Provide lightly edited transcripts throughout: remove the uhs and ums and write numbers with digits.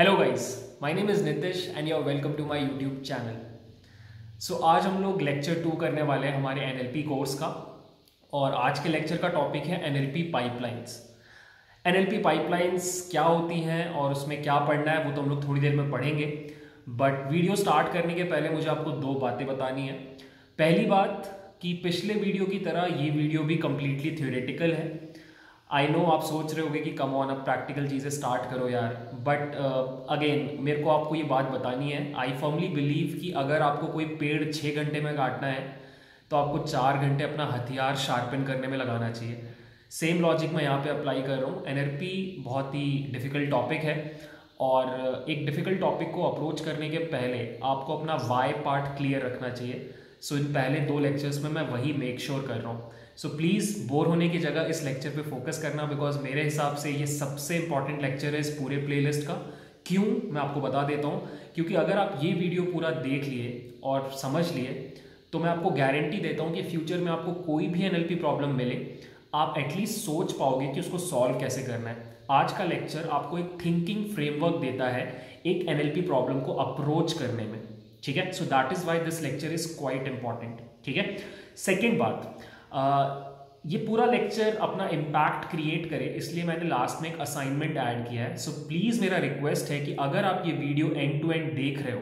Hello guys, my name is Nitesh and you are welcome to my YouTube channel. So आज हम लोग lecture 2 करने वाले हैं हमारे एनएलपी कोर्स का, और आज के लेक्चर का टॉपिक है एनएलपी पाइपलाइंस। एनएलपी पाइपलाइंस क्या होती हैं और उसमें क्या पढ़ना है वो तो हम लोग थोड़ी देर में पढ़ेंगे, बट वीडियो स्टार्ट करने के पहले मुझे आपको दो बातें बतानी है। पहली बात कि पिछले वीडियो की तरह ये वीडियो भी कम्प्लीटली थ्योरेटिकल है। आई नो आप सोच रहे होगे कि कम ऑन अब प्रैक्टिकल चीज़ें स्टार्ट करो यार, बट अगेन मेरे को आपको ये बात बतानी है। आई फर्मली बिलीव कि अगर आपको कोई पेड़ 6 घंटे में काटना है तो आपको 4 घंटे अपना हथियार शार्पन करने में लगाना चाहिए। सेम लॉजिक मैं यहाँ पे अप्लाई कर रहा हूँ। एनएलपी बहुत ही डिफ़िकल्ट टॉपिक है, और एक डिफ़िकल्ट टॉपिक को अप्रोच करने के पहले आपको अपना वाई पार्ट क्लियर रखना चाहिए। सो इन पहले 2 लेक्चर्स में मैं वही मेक श्योर कर रहा हूँ। सो प्लीज़ बोर होने की जगह इस लेक्चर पे फोकस करना, बिकॉज मेरे हिसाब से ये सबसे इंपॉर्टेंट लेक्चर है इस पूरे प्लेलिस्ट का। क्यों, मैं आपको बता देता हूँ, क्योंकि अगर आप ये वीडियो पूरा देख लिए और समझ लिए तो मैं आपको गारंटी देता हूँ कि फ्यूचर में आपको कोई भी एनएलपी प्रॉब्लम मिले आप एटलीस्ट सोच पाओगे कि उसको सॉल्व कैसे करना है। आज का लेक्चर आपको एक थिंकिंग फ्रेमवर्क देता है एक एनएलपी प्रॉब्लम को अप्रोच करने में, ठीक है। So that is why this lecture is quite important, ठीक है। सेकेंड बात, ये पूरा लेक्चर अपना इम्पैक्ट क्रिएट करे, इसलिए मैंने लास्ट में एक असाइनमेंट ऐड किया है। सो प्लीज़ मेरा रिक्वेस्ट है कि अगर आप ये वीडियो एंड टू एंड देख रहे हो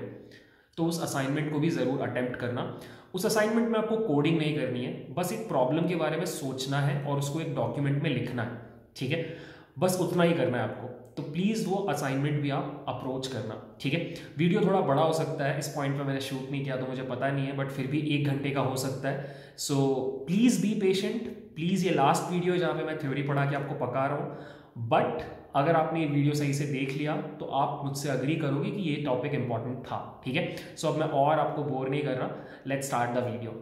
तो उस असाइनमेंट को भी ज़रूर अटेम्प्ट करना। उस असाइनमेंट में आपको कोडिंग नहीं करनी है, बस एक प्रॉब्लम के बारे में सोचना है और उसको एक डॉक्यूमेंट में लिखना है, ठीक है। बस उतना ही करना है आपको, तो प्लीज़ वो असाइनमेंट भी आप अप्रोच करना, ठीक है। वीडियो थोड़ा बड़ा हो सकता है, इस पॉइंट पे मैंने शूट नहीं किया तो मुझे पता नहीं है, बट फिर भी 1 घंटे का हो सकता है। So please be patient. Please ये लास्ट वीडियो है जहाँ पे मैं थ्योरी पढ़ा के आपको पका रहा हूँ, बट अगर आपने ये वीडियो सही से देख लिया तो आप मुझसे अग्री करोगे कि ये टॉपिक इंपॉर्टेंट था, ठीक है। सो अब मैं और आपको बोर नहीं कर रहा, let's start the video.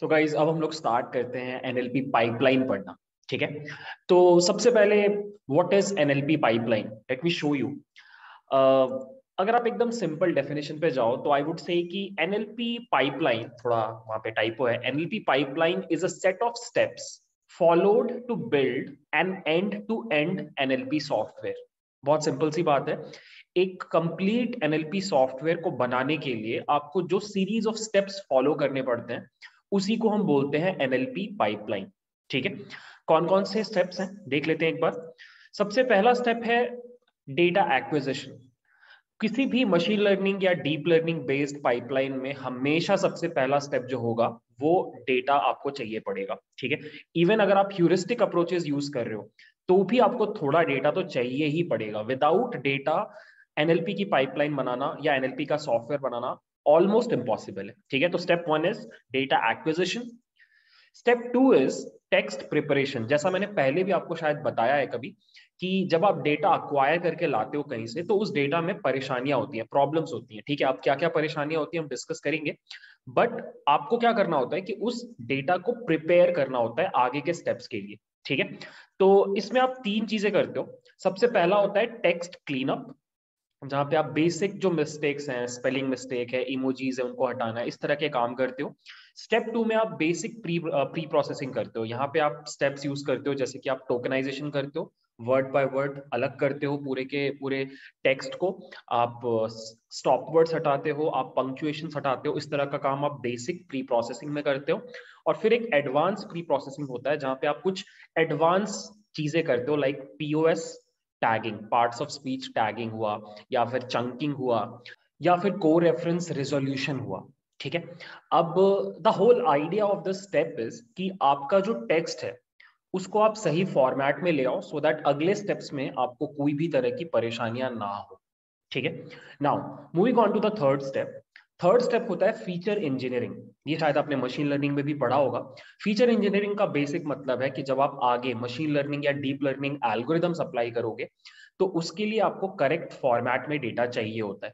So guys, अब हम लोग स्टार्ट करते हैं एनएलपी पाइपलाइन पढ़ना, ठीक है। तो सबसे पहले what is NLP pipeline, let me show you. अगर आप एकदम सिंपल डेफिनेशन पे जाओ तो आई वुड से कि एनएलपी पाइपलाइन, थोड़ा वहां पे टाइपो है, NLP pipeline is a set of steps followed to build an end to end NLP software. बहुत सिंपल सी बात है, एक कंप्लीट एनएलपी सॉफ्टवेयर को बनाने के लिए आपको जो सीरीज ऑफ स्टेप्स फॉलो करने पड़ते हैं उसी को हम बोलते हैं एनएलपी पाइपलाइन, ठीक है। कौन कौन से स्टेप्स हैं देख लेते हैं एक बार। सबसे पहला स्टेप है डेटा एक्विजिशन। किसी भी मशीन लर्निंग या डीप लर्निंग बेस्ड पाइपलाइन में हमेशा सबसे पहला स्टेप जो होगा वो डेटा आपको चाहिए पड़ेगा, ठीक है। इवन अगर आप ह्यूरिस्टिक अप्रोचेस यूज कर रहे हो तो भी आपको थोड़ा डेटा तो चाहिए ही पड़ेगा। विदाउट डेटा एनएलपी की पाइपलाइन बनाना या एनएलपी का सॉफ्टवेयर बनाना ऑलमोस्ट इम्पॉसिबल है, ठीक है। तो step 1 is data acquisition. Step 2 is text preparation. जैसा मैंने पहले भी आपको शायद बताया है कभी कि जब आप डेटा अक्वायर करके लाते हो कहीं से तो उस डेटा में परेशानियां होती हैं, प्रॉब्लम्स होती हैं, ठीक है। आप क्या क्या परेशानियां होती हैं हम डिस्कस करेंगे, बट आपको क्या करना होता है कि उस डेटा को प्रिपेयर करना होता है आगे के स्टेप्स के लिए, ठीक है। तो इसमें आप 3 चीजें करते हो। सबसे पहला होता है टेक्स्ट क्लीनअप, जहाँ पे आप बेसिक जो मिस्टेक्स हैं, स्पेलिंग मिस्टेक है, इमोजीज है, उनको हटाना है, इस तरह के काम करते हो। स्टेप 2 में आप बेसिक प्री प्रोसेसिंग करते हो। यहाँ पे आप स्टेप्स यूज करते हो जैसे कि आप टोकनाइजेशन करते हो, वर्ड बाय वर्ड अलग करते हो पूरे के पूरे टेक्स्ट को, आप स्टॉप वर्ड्स हटाते हो, आप पंक्चुएशन हटाते हो, इस तरह का काम आप बेसिक प्री प्रोसेसिंग में करते हो। और फिर एक एडवांस प्री प्रोसेसिंग होता है जहाँ पे आप कुछ एडवांस चीजें करते हो, like POS tagging, parts of speech tagging हुआ, या फिर चंकिंग हुआ, या फिर को रेफरेंस रिजोल्यूशन हुआ, ठीक है। अब the whole idea of this step is कि आपका जो टेक्स्ट है उसको आप सही फॉर्मेट में ले आओ सो दैट अगले स्टेप्स में आपको कोई भी तरह की परेशानियां ना हो, ठीक है। Now moving on to the third step. Third step होता है फीचर इंजीनियरिंग। ये शायद आपने मशीन लर्निंग में भी पढ़ा होगा। फीचर इंजीनियरिंग का बेसिक मतलब है कि जब आप आगे मशीन लर्निंग या डीप लर्निंग एल्गोरिदम्स अप्लाई करोगे तो उसके लिए आपको करेक्ट फॉर्मेट में डेटा चाहिए होता है।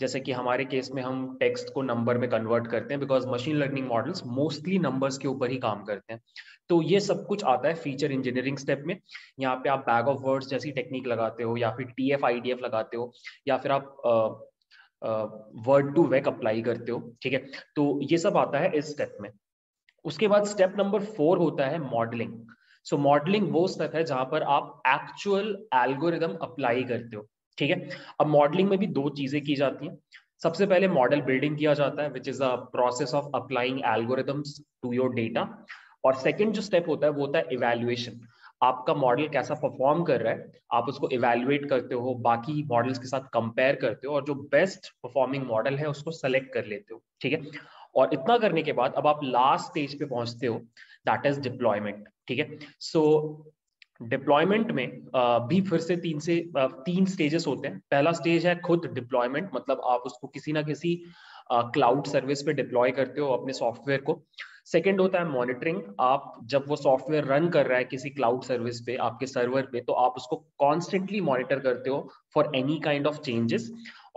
जैसे कि हमारे केस में हम टेक्स्ट को नंबर में कन्वर्ट करते हैं because machine learning models mostly numbers के ऊपर ही काम करते हैं। तो ये सब कुछ आता है फीचर इंजीनियरिंग स्टेप में। यहाँ पे आप बैग ऑफ वर्ड्स जैसी टेक्निक लगाते हो, या फिर TF-IDF लगाते हो, या फिर आप Word2Vec अप्लाई करते हो, ठीक है। तो ये सब आता है इस स्टेप में। उसके बाद स्टेप नंबर 4 होता है मॉडलिंग। सो मॉडलिंग वो स्टेप है जहां पर आप एक्चुअल एल्गोरिदम अप्लाई करते हो, ठीक है। अब मॉडलिंग में भी दो चीजें की जाती हैं। सबसे पहले मॉडल बिल्डिंग किया जाता है, which is a process of applying algorithms to your data. और सेकंड जो स्टेप होता है वो होता है इवैल्यूएशन। आपका मॉडल कैसा परफॉर्म कर रहा है, आप उसको इवैल्यूएट करते हो, बाकी मॉडल्स के साथ कंपेयर करते हो और जो बेस्ट परफॉर्मिंग मॉडल है उसको सेलेक्ट कर लेते हो, ठीक है। और इतना करने के बाद अब आप लास्ट स्टेज पे पहुंचते हो, दैट इज डिप्लॉयमेंट, ठीक है। सो डिप्लॉयमेंट में भी फिर से तीन स्टेजेस होते हैं। पहला स्टेज है खुद डिप्लॉयमेंट, मतलब आप उसको किसी ना किसी क्लाउड सर्विस पे डिप्लॉय करते हो अपने सॉफ्टवेयर को। सेकेंड होता है मॉनिटरिंग, आप जब वो सॉफ्टवेयर रन कर रहा है किसी क्लाउड सर्विस पे, आपके सर्वर पे, तो आप उसको कॉन्स्टेंटली मॉनिटर करते हो for any kind of changes.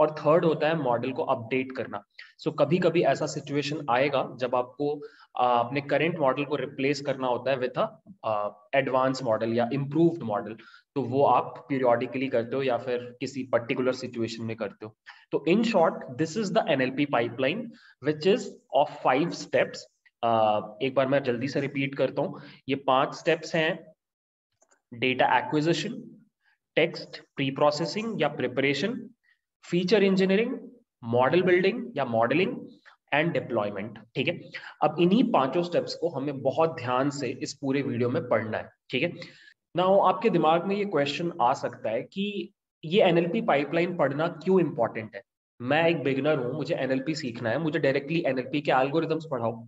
और थर्ड होता है मॉडल को अपडेट करना। सो कभी कभी ऐसा सिचुएशन आएगा जब आपको अपने करेंट मॉडल को रिप्लेस करना होता है विथ एडवांस मॉडल या इम्प्रूव्ड मॉडल, तो वो आप पीरियोडिकली करते हो या फिर किसी पर्टिकुलर सिचुएशन में करते हो। तो in short this is the NLP pipeline which is of 5 steps. एक बार मैं जल्दी से रिपीट करता हूँ, ये 5 स्टेप्स हैं: data acquisition, text pre processing या preparation, feature engineering, model building या मॉडलिंग एंड डिप्लॉयमेंट, ठीक है। अब इन्हीं 5 स्टेप्स को हमें बहुत ध्यान से इस पूरे वीडियो में पढ़ना है, ठीक है ना। आपके दिमाग में ये क्वेश्चन आ सकता है कि ये एनएलपी पाइपलाइन पढ़ना क्यों इंपॉर्टेंट है, मैं एक बिगिनर हूँ, मुझे एनएलपी सीखना है, मुझे डायरेक्टली एनएलपी के एल्गोरिथम्स पढ़ाओ,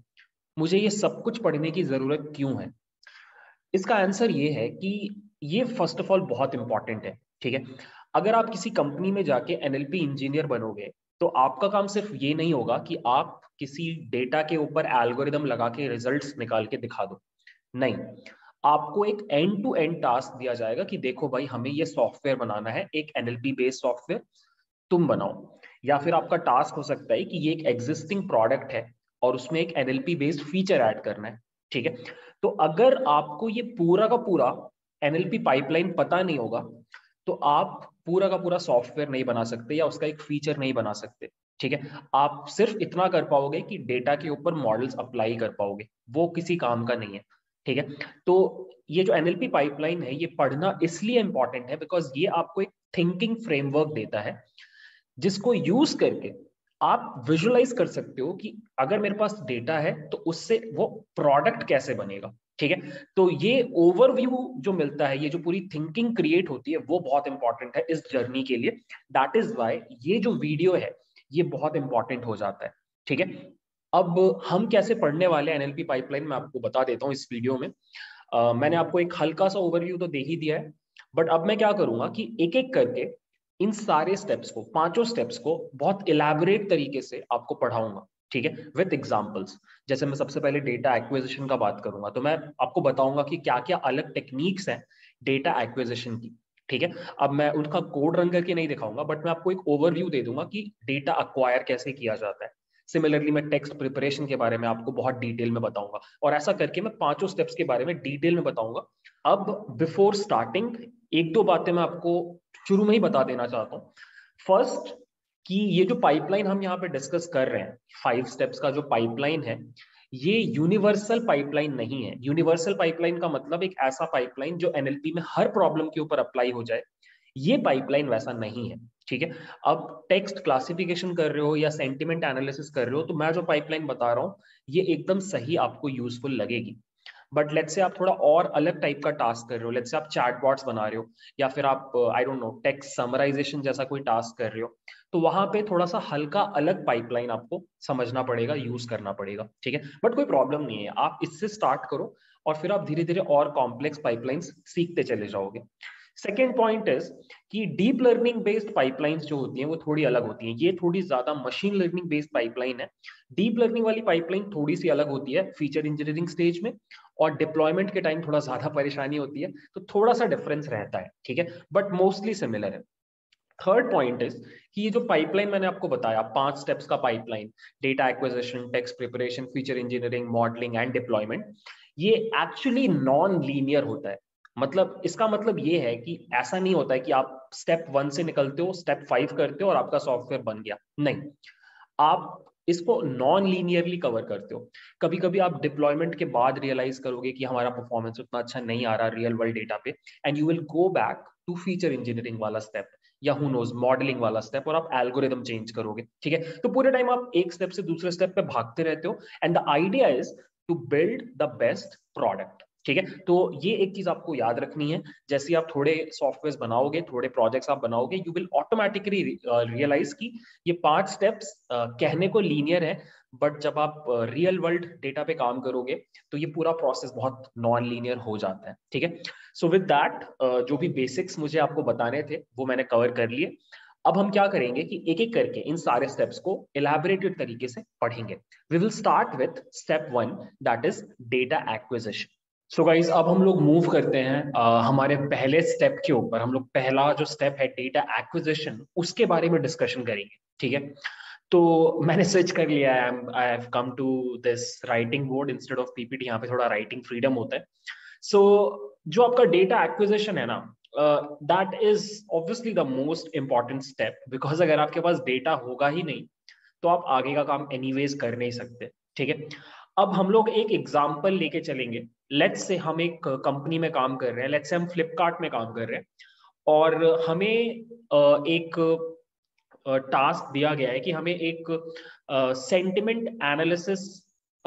मुझे ये सब कुछ पढ़ने की जरूरत क्यों है। इसका आंसर ये है कि ये फर्स्ट ऑफ ऑल बहुत इंपॉर्टेंट है, ठीक है। अगर आप किसी कंपनी में जाके एनएलपी इंजीनियर बनोगे तो आपका काम सिर्फ ये नहीं होगा कि आप किसी डेटा के ऊपर एल्गोरिदम लगा के रिजल्ट्स निकाल के दिखा दो, नहीं, आपको एक एंड टू एंड टास्क दिया जाएगा कि देखो भाई हमें ये सॉफ्टवेयर बनाना है, एक एनएलपी बेस्ड सॉफ्टवेयर तुम बनाओ। या फिर आपका टास्क हो सकता है कि ये एक एग्जिस्टिंग प्रोडक्ट है और उसमें एक एनएलपी बेस्ड फीचर ऐड करना है, ठीक है। तो अगर आपको ये पूरा का पूरा एनएलपी पाइपलाइन पता नहीं होगा तो आप पूरा का पूरा सॉफ्टवेयर नहीं बना सकते या उसका एक फीचर नहीं बना सकते, ठीक है। आप सिर्फ इतना कर पाओगे कि डेटा के ऊपर मॉडल्स अप्लाई कर पाओगे, वो किसी काम का नहीं है, ठीक है। तो ये जो एनएलपी पाइपलाइन है ये पढ़ना इसलिए इंपॉर्टेंट है बिकॉज ये आपको एक थिंकिंग फ्रेमवर्क देता है जिसको यूज करके आप विजुअलाइज कर सकते हो कि अगर मेरे पास डेटा है तो उससे वो प्रोडक्ट कैसे बनेगा, ठीक है। तो ये ओवरव्यू जो मिलता है, ये जो पूरी थिंकिंग क्रिएट होती है वो बहुत इंपॉर्टेंट है इस जर्नी के लिए। दैट इज व्हाई ये जो वीडियो है ये बहुत इंपॉर्टेंट हो जाता है, ठीक है। अब हम कैसे पढ़ने वाले एनएलपी पाइपलाइन में आपको बता देता हूँ इस वीडियो में। मैंने आपको एक हल्का सा ओवरव्यू तो दे ही दिया है, बट अब मैं क्या करूंगा कि एक एक करके इन सारे स्टेप्स को, 5 स्टेप्स को बहुत इलैबोरेट तरीके से आपको पढ़ाऊंगा, ठीक है, विद एग्जांपल्स। जैसे मैं सबसे पहले डेटा एक्विजिशन का बात करूंगा तो मैं आपको बताऊंगा कि क्या क्या अलग टेक्निक्स हैं डेटा एक्विजिशन की, ठीक है। अब मैं उनका कोड रन करके नहीं दिखाऊंगा, बट मैं आपको एक ओवरव्यू दे दूंगा कि डेटा अक्वायर कैसे किया जाता है। सिमिलरली मैं टेक्स्ट प्रिपरेशन के बारे में आपको बहुत डिटेल में बताऊंगा, और ऐसा करके मैं 5 स्टेप्स के बारे में डिटेल में बताऊंगा। अब बिफोर स्टार्टिंग एक दो बातें मैं आपको शुरू में ही बता देना चाहता हूँ। फर्स्ट, कि ये जो पाइपलाइन हम यहाँ पे डिस्कस कर रहे हैं, 5 स्टेप्स का जो पाइपलाइन है, ये यूनिवर्सल पाइपलाइन नहीं है। यूनिवर्सल पाइपलाइन का मतलब एक ऐसा पाइपलाइन जो एनएलपी में हर प्रॉब्लम के ऊपर अप्लाई हो जाए, ये पाइपलाइन वैसा नहीं है, ठीक है। अब टेक्स्ट क्लासिफिकेशन कर रहे हो या सेंटिमेंट एनालिसिस कर रहे हो तो मैं जो पाइपलाइन बता रहा हूँ ये एकदम सही आपको यूजफुल लगेगी। बट लेट्स से आप थोड़ा और अलग टाइप का टास्क कर रहे हो, लेट्स से आप चैटबॉट्स बना रहे हो या फिर आप I don't know text summarization जैसा कोई टास्क कर रहे हो, तो वहां पे थोड़ा सा हल्का अलग पाइपलाइन आपको समझना पड़ेगा, यूज करना पड़ेगा, ठीक है। बट कोई प्रॉब्लम नहीं है, आप इससे स्टार्ट करो और फिर आप धीरे धीरे और कॉम्प्लेक्स पाइपलाइंस सीखते चले जाओगे। सेकेंड पॉइंट इज कि डीप लर्निंग बेस्ड पाइपलाइंस जो होती हैं वो थोड़ी अलग होती हैं, ये थोड़ी ज्यादा मशीन लर्निंग बेस्ड पाइपलाइन है। डीप लर्निंग वाली पाइपलाइन थोड़ी सी अलग होती है फीचर इंजीनियरिंग स्टेज में, और डिप्लॉयमेंट के टाइम थोड़ा ज्यादा परेशानी होती है, तो थोड़ा सा डिफरेंस रहता है, ठीक है, बट मोस्टली सिमिलर है। थर्ड पॉइंट इज कि ये जो पाइपलाइन मैंने आपको बताया, 5 स्टेप्स का pipeline, data acquisition, text preparation, feature engineering, modelling and deployment, ये एक्चुअली नॉन लीनियर होता है। मतलब इसका मतलब ये है कि ऐसा नहीं होता है कि आप स्टेप 1 से निकलते हो, स्टेप 5 करते हो और आपका सॉफ्टवेयर बन गया, नहीं, आप इसको नॉन लीनियरली कवर करते हो। कभी कभी आप डिप्लॉयमेंट के बाद रियलाइज करोगे कि हमारा परफॉर्मेंस उतना अच्छा नहीं आ रहा रियल वर्ल्ड डेटा पे, and you will go back to feature engineering वाला स्टेप या हू नोज मॉडलिंग वाला स्टेप, और आप एल्गोरिदम चेंज करोगे। ठीक है, तो पूरे टाइम आप एक स्टेप से दूसरे स्टेप पे भागते रहते हो, and the idea is to build the best product. ठीक है, तो ये एक चीज आपको याद रखनी है। जैसे आप थोड़े सॉफ्टवेयर बनाओगे, थोड़े प्रोजेक्ट्स आप बनाओगे, यू विल ऑटोमेटिकली रियलाइज कि ये 5 स्टेप्स कहने को लीनियर है, बट जब आप रियल वर्ल्ड डेटा पे काम करोगे तो ये पूरा प्रोसेस बहुत नॉन लीनियर हो जाता है। ठीक है, सो विद दैट जो भी बेसिक्स मुझे आपको बताने थे वो मैंने कवर कर लिए। अब हम क्या करेंगे कि एक एक करके इन सारे स्टेप्स को एलैबोरेटेड तरीके से पढ़ेंगे। We will start with step 1, that is data acquisition. So guys, अब हम लोग मूव करते हैं हमारे पहले स्टेप के ऊपर। हम लोग पहला जो स्टेप है डेटा एक्विजिशन, उसके बारे में डिस्कशन करेंगे। ठीक है, तो मैंने स्विच कर लिया है, I have come to this writing board instead of PPT. यहाँ पे थोड़ा राइटिंग फ्रीडम होता है। सो जो आपका डेटा एक्विजिशन है ना, that is obviously the most important step, because अगर आपके पास डेटा होगा ही नहीं तो आप आगे का काम एनीवेज कर नहीं सकते। ठीक है, अब हम लोग एक एग्जाम्पल लेके चलेंगे। लेट्स से हम एक कंपनी में काम कर रहे हैं, लेट्स से हम फ्लिपकार्ट में काम कर रहे हैं, और हमें एक टास्क दिया गया है कि हमें एक सेंटिमेंट एनालिसिस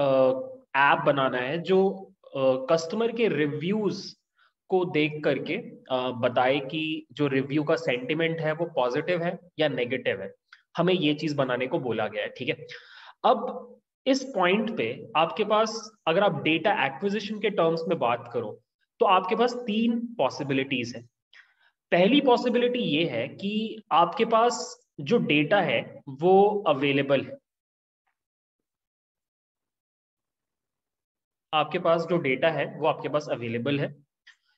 ऐप बनाना है जो कस्टमर के रिव्यूज को देख करके बताए कि जो रिव्यू का सेंटिमेंट है वो पॉजिटिव है या नेगेटिव है। हमें ये चीज बनाने को बोला गया है। ठीक है, अब इस पॉइंट पे आपके पास, अगर आप डेटा एक्विजिशन के टर्म्स में बात करो, तो आपके पास 3 पॉसिबिलिटीज है। पहली पॉसिबिलिटी ये है कि आपके पास जो डेटा है वो अवेलेबल है, आपके पास जो डेटा है वो आपके पास अवेलेबल है।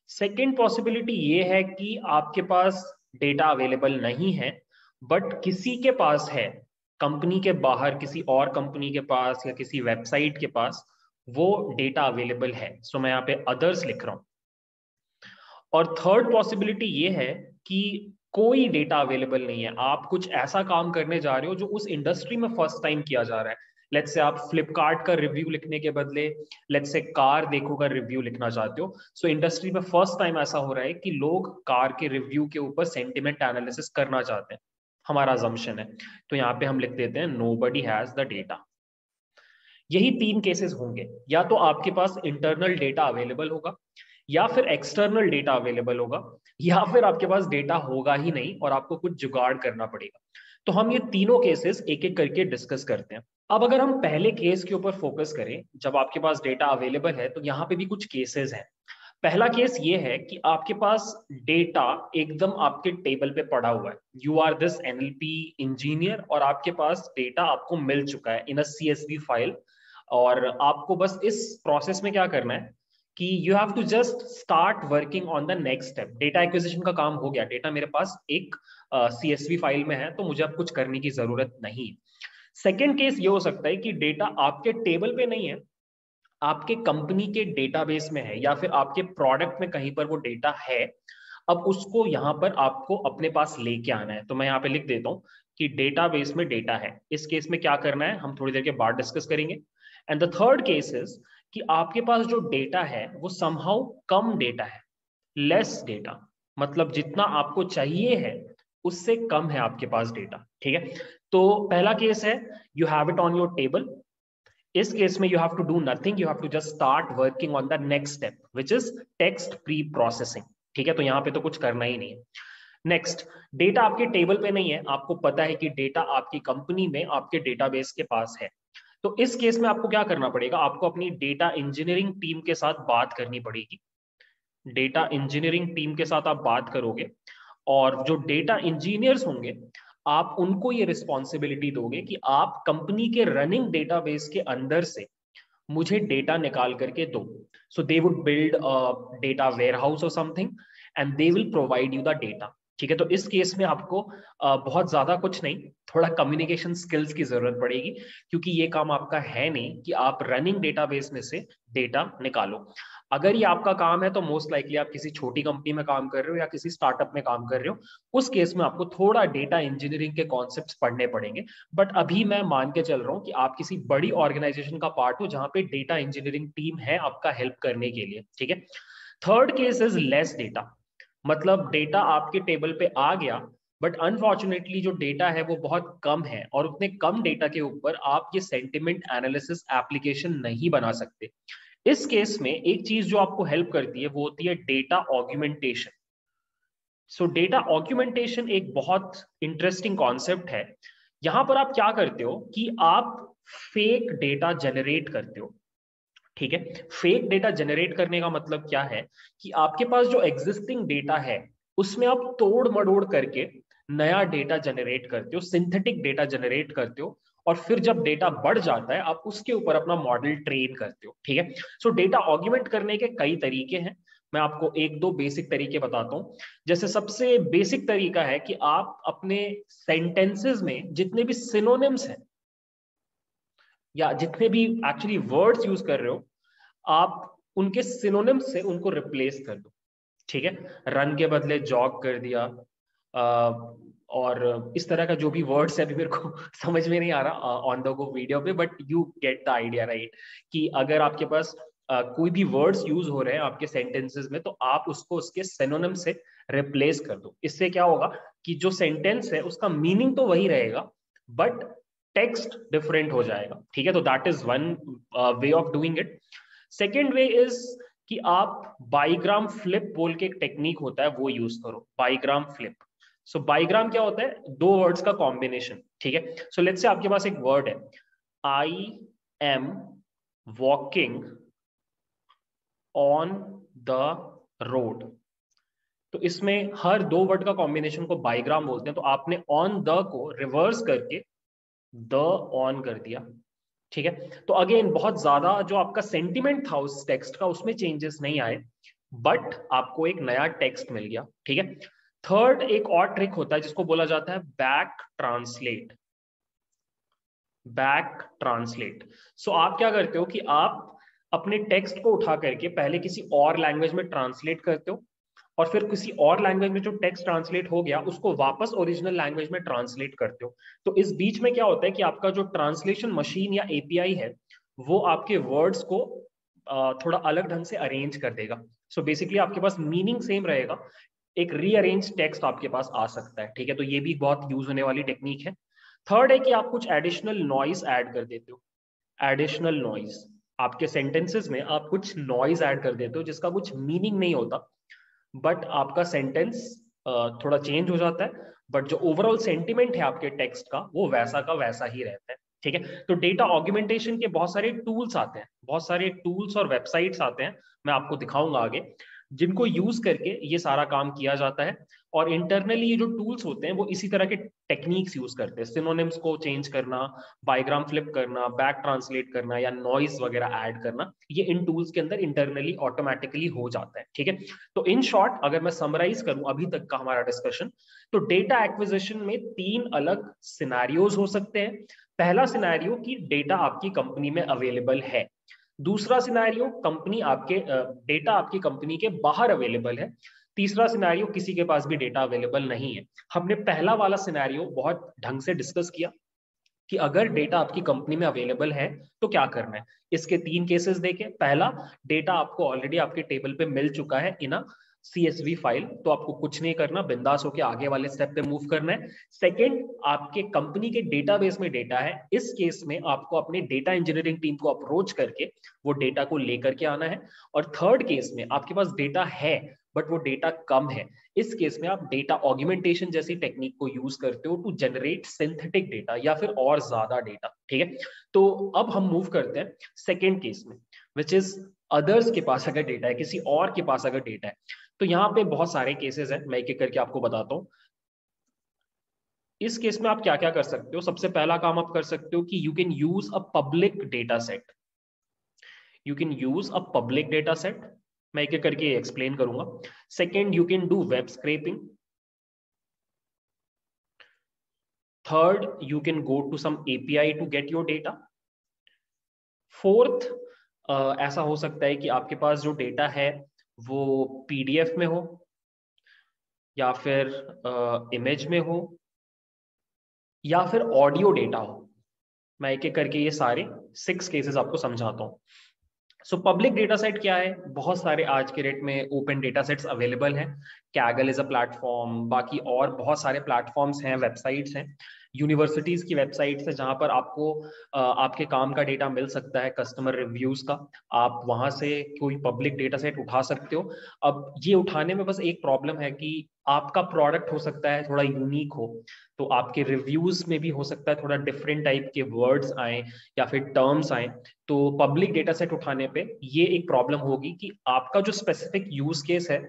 सेकंड पॉसिबिलिटी ये है कि आपके पास डेटा अवेलेबल नहीं है, बट किसी के पास है, कंपनी के बाहर किसी और कंपनी के पास या किसी वेबसाइट के पास वो डेटा अवेलेबल है। सो मैं यहाँ पे अदर्स लिख रहा हूँ। और थर्ड पॉसिबिलिटी ये है कि कोई डेटा अवेलेबल नहीं है, आप कुछ ऐसा काम करने जा रहे हो जो उस इंडस्ट्री में फर्स्ट टाइम किया जा रहा है। लेट्स से आप फ्लिपकार्ट का रिव्यू लिखने के बदले लेट्स से कार देखो का रिव्यू लिखना चाहते हो। सो इंडस्ट्री में फर्स्ट टाइम ऐसा हो रहा है कि लोग कार के रिव्यू के ऊपर सेंटिमेंट एनालिसिस करना चाहते हैं, हमारा assumption है। तो यहाँ पे हम लिख देते हैं nobody has the data। यही 3 केसेस होंगे, या तो आपके पास इंटरनल डेटा अवेलेबल होगा, या फिर एक्सटर्नल डेटा अवेलेबल होगा, या फिर आपके पास डेटा होगा ही नहीं और आपको कुछ जुगाड़ करना पड़ेगा। तो हम ये तीनों केसेस एक एक करके डिस्कस करते हैं। अब अगर हम पहले केस के ऊपर फोकस करें, जब आपके पास डेटा अवेलेबल है, तो यहाँ पे भी कुछ केसेस हैं। पहला केस ये है कि आपके पास डेटा एकदम आपके टेबल पे पड़ा हुआ है, you are this NLP engineer, और आपके पास डेटा आपको मिल चुका है इन अ सीएसवी फाइल, और आपको बस इस प्रोसेस में क्या करना है कि you have to just start working on the next step. Data acquisition का काम हो गया, डेटा मेरे पास एक सीएसवी फाइल में है, तो मुझे अब कुछ करने की जरूरत नहीं है। सेकेंड केस ये हो सकता है कि डेटा आपके टेबल पे नहीं है, आपके कंपनी के डेटाबेस में है, या फिर आपके प्रोडक्ट में कहीं पर वो डेटा है। अब उसको यहाँ पर आपको अपने पास लेके आना है। तो मैं यहाँ पे लिख देता हूँ कि डेटाबेस में डेटा है। इस केस में क्या करना है हम थोड़ी देर के बाद डिस्कस करेंगे। And the third case is कि आपके पास जो डेटा है वो समहाउ कम डेटा है, लेस डेटा, मतलब जितना आपको चाहिए है उससे कम है आपके पास डेटा। ठीक है, तो पहला केस है you have it on your table. इस केस में you have to do nothing, you have to just start working on the next step which is text pre processing. ठीक है, तो यहाँ पे तो कुछ करना ही नहीं है। नेक्स्ट, डेटा आपके टेबल पे नहीं है, आपको पता है कि डेटा आपकी कंपनी में आपके डेटाबेस के पास है, तो इस केस में आपको क्या करना पड़ेगा, आपको अपनी डेटा इंजीनियरिंग टीम के साथ बात करनी पड़ेगी। डेटा इंजीनियरिंग टीम के साथ आप बात करोगे, और जो डेटा इंजीनियर्स होंगे आप उनको ये रिस्पॉन्सिबिलिटी दोगे कि आप कंपनी के रनिंग डेटाबेस के अंदर से मुझे डेटा निकाल करके दो। So they would build data warehouse और something and they will provide you the data. ठीक है, तो इस केस में आपको बहुत ज्यादा कुछ नहीं, थोड़ा कम्युनिकेशन स्किल्स की जरूरत पड़ेगी, क्योंकि ये काम आपका है नहीं कि आप रनिंग डेटाबेस में से डेटा निकालो। अगर ये आपका काम है तो मोस्ट लाइकली आप किसी छोटी कंपनी में काम कर रहे हो या किसी स्टार्टअप में काम कर रहे हो। उस केस में आपको थोड़ा डेटा इंजीनियरिंग के कॉन्सेप्ट्स पढ़ने पड़ेंगे, बट अभी मैं मान के चल रहा हूँ कि आप किसी बड़ी ऑर्गेनाइजेशन का पार्ट हो जहाँ पे डेटा इंजीनियरिंग टीम है आपका हेल्प करने के लिए। ठीक है, third case is less data, मतलब डेटा आपके टेबल पे आ गया, बट अनफॉर्चुनेटली जो डेटा है वो बहुत कम है और उतने कम डेटा के ऊपर आप ये सेंटिमेंट एनालिसिस एप्लीकेशन नहीं बना सकते। इस केस में एक चीज जो आपको हेल्प करती है वो होती है data augmentation. So data augmentation एक बहुत इंटरेस्टिंग कॉन्सेप्ट है। यहाँ पर आप क्या करते हो कि आप फेक डेटा जनरेट करते हो, ठीक है। फेक डेटा जनरेट करने का मतलब क्या है कि आपके पास जो एग्जिस्टिंग डेटा है उसमें आप तोड़ मड़ोड़ करके नया डेटा जनरेट करते हो, सिंथेटिक डेटा जनरेट करते हो और फिर जब डेटा बढ़ जाता है आप उसके ऊपर अपना मॉडल ट्रेन करते हो, ठीक है। सो डेटा ऑग्यूमेंट करने के कई तरीके हैं, मैं आपको एक दो बेसिक तरीके बताता हूँ। जैसे सबसे बेसिक तरीका है कि आप अपने सेंटेंसेस में जितने भी सिनोनिम्स हैं या जितने भी एक्चुअली वर्ड्स यूज कर रहे हो आप उनके सिनोनिम्स से उनको रिप्लेस कर दो, ठीक है। रन के बदले जॉग कर दिया और इस तरह का जो भी वर्ड्स है अभी मेरे को समझ में नहीं आ रहा ऑन द गो वीडियो पे, but you get the idea right कि अगर आपके पास कोई भी वर्ड्स यूज हो रहे हैं आपके सेंटेंसेस में तो आप उसको उसके सिनोनिम से रिप्लेस कर दो। इससे क्या होगा कि जो सेंटेंस है उसका मीनिंग तो वही रहेगा बट टेक्स्ट डिफरेंट हो जाएगा, ठीक है। तो that is one way of doing it. Second way is कि आप बाईग्राम फ्लिप बोल के एक टेक्निक होता है वो यूज करो। बाईग्राम फ्लिप, सो बाईग्राम क्या होता है? दो वर्ड्स का कॉम्बिनेशन, ठीक है। सो लेट्स से आपके पास एक वर्ड है I am walking on the road, तो इसमें हर दो वर्ड का कॉम्बिनेशन को बाईग्राम बोलते हैं। तो आपने ऑन द को रिवर्स करके द ऑन कर दिया, ठीक है। तो अगेन बहुत ज्यादा जो आपका सेंटिमेंट था उस टेक्स्ट का उसमें चेंजेस नहीं आए बट आपको एक नया टेक्स्ट मिल गया, ठीक है। थर्ड एक और ट्रिक होता है जिसको बोला जाता है back translate. Back translate, so आप क्या करते हो कि आप अपने टेक्स्ट को उठा करके पहले किसी और लैंग्वेज में ट्रांसलेट करते हो और फिर किसी और लैंग्वेज में जो टेक्स्ट ट्रांसलेट हो गया उसको वापस ओरिजिनल लैंग्वेज में ट्रांसलेट करते हो। तो इस बीच में क्या होता है कि आपका जो ट्रांसलेशन मशीन या एपीआई है वो आपके वर्ड्स को थोड़ा अलग ढंग से अरेंज कर देगा। सो बेसिकली आपके पास मीनिंग सेम रहेगा, एक रीअरेंज टेक्स्ट आपके पास आ सकता है, ठीक है। तो ये भी बहुत यूज होने वाली टेक्निक है। थर्ड है कि आप कुछ एडिशनल नॉइज ऐड कर देते हो। एडिशनल नॉइज, आपके सेंटेंसेस में आप कुछ नॉइज ऐड कर देते हो जिसका कुछ मीनिंग नहीं होता बट आपका सेंटेंस थोड़ा चेंज हो जाता है बट जो ओवरऑल सेंटिमेंट है आपके टेक्स्ट का वो वैसा का वैसा ही रहता है, ठीक है। तो डेटा ऑग्यूमेंटेशन के बहुत सारे टूल्स आते हैं, बहुत सारे टूल्स और वेबसाइट्स आते हैं, मैं आपको दिखाऊंगा आगे, जिनको यूज करके ये सारा काम किया जाता है। और इंटरनली ये जो टूल्स होते हैं वो इसी तरह के टेक्निक्स यूज करते हैं, सिनोनिम्स को चेंज करना, बाईग्राम फ्लिप करना, बैक ट्रांसलेट करना या नॉइज वगैरह ऐड करना, ये इन टूल्स के अंदर इंटरनली ऑटोमेटिकली हो जाता है, ठीक है। तो इन शॉर्ट अगर मैं समराइज करूं अभी तक का हमारा डिस्कशन, तो डेटा एक्विजिशन में तीन अलग सिनेरियोज हो सकते हैं। पहला सिनेरियो कि डेटा आपकी कंपनी में अवेलेबल है, दूसरा सिनेरियो कंपनी आपके डेटा आपकी कंपनी के बाहर अवेलेबल है, तीसरा सिनेरियो किसी के पास भी डेटा अवेलेबल नहीं है। हमने पहला वाला सिनेरियो बहुत ढंग से डिस्कस किया कि अगर डेटा आपकी कंपनी में अवेलेबल है तो क्या करना है। इसके तीन केसेस देखे। पहला, डेटा आपको ऑलरेडी आपके टेबल पे मिल चुका है इन अ CSV फाइल, तो आपको कुछ नहीं करना, बिंदास होके आगे वाले स्टेप पे मूव करना है। सेकंड, आपके कंपनी के डेटाबेस में डेटा है, इस केस में आपको अपने डेटा इंजीनियरिंग टीम को अप्रोच करके वो डेटा को लेकर के आना है। और थर्ड केस में आपके पास डेटा है बट वो डेटा कम है, इस केस में आप डेटा ऑग्यूमेंटेशन जैसी टेक्निक को यूज करते हो टू जनरेट सिंथेटिक डेटा या फिर और ज्यादा डेटा, ठीक है। तो अब हम मूव करते हैं सेकेंड केस में, विच इज अदर्स के पास अगर डेटा है, किसी और के पास अगर डेटा है। तो यहाँ पे बहुत सारे केसेस हैं, मैं एक एक करके आपको बताता हूँ। इस केस में आप क्या क्या कर सकते हो? सबसे पहला काम आप कर सकते हो कि you can use a public data set. You can use a public data set, मैं एक एक करके एक्सप्लेन करूंगा। Second, you can do web scraping. Third, you can go to some API to get your data. Fourth, ऐसा हो सकता है कि आपके पास जो डेटा है वो पीडीएफ में हो या फिर इमेज में हो या फिर ऑडियो डेटा हो। मैं एक एक करके ये सारे 6 केसेस आपको समझाता हूँ। सो पब्लिक डेटा सेट क्या है, बहुत सारे आज के डेट में ओपन डेटा सेट्स अवेलेबल हैं। कैगल इज अ प्लेटफॉर्म, बाकी और बहुत सारे प्लेटफॉर्म्स हैं, वेबसाइट्स हैं, यूनिवर्सिटीज की वेबसाइट्स हैं जहां पर आपको आपके काम का डेटा मिल सकता है, कस्टमर रिव्यूज का। आप वहां से कोई पब्लिक डेटा सेट उठा सकते हो। अब ये उठाने में बस एक प्रॉब्लम है कि आपका प्रोडक्ट हो सकता है थोड़ा यूनिक हो, तो आपके रिव्यूज में भी हो सकता है थोड़ा डिफरेंट टाइप के वर्ड्स आए या फिर टर्म्स आए, तो पब्लिक डेटा सेट उठाने पे ये एक प्रॉब्लम होगी कि आपका जो स्पेसिफिक यूज केस है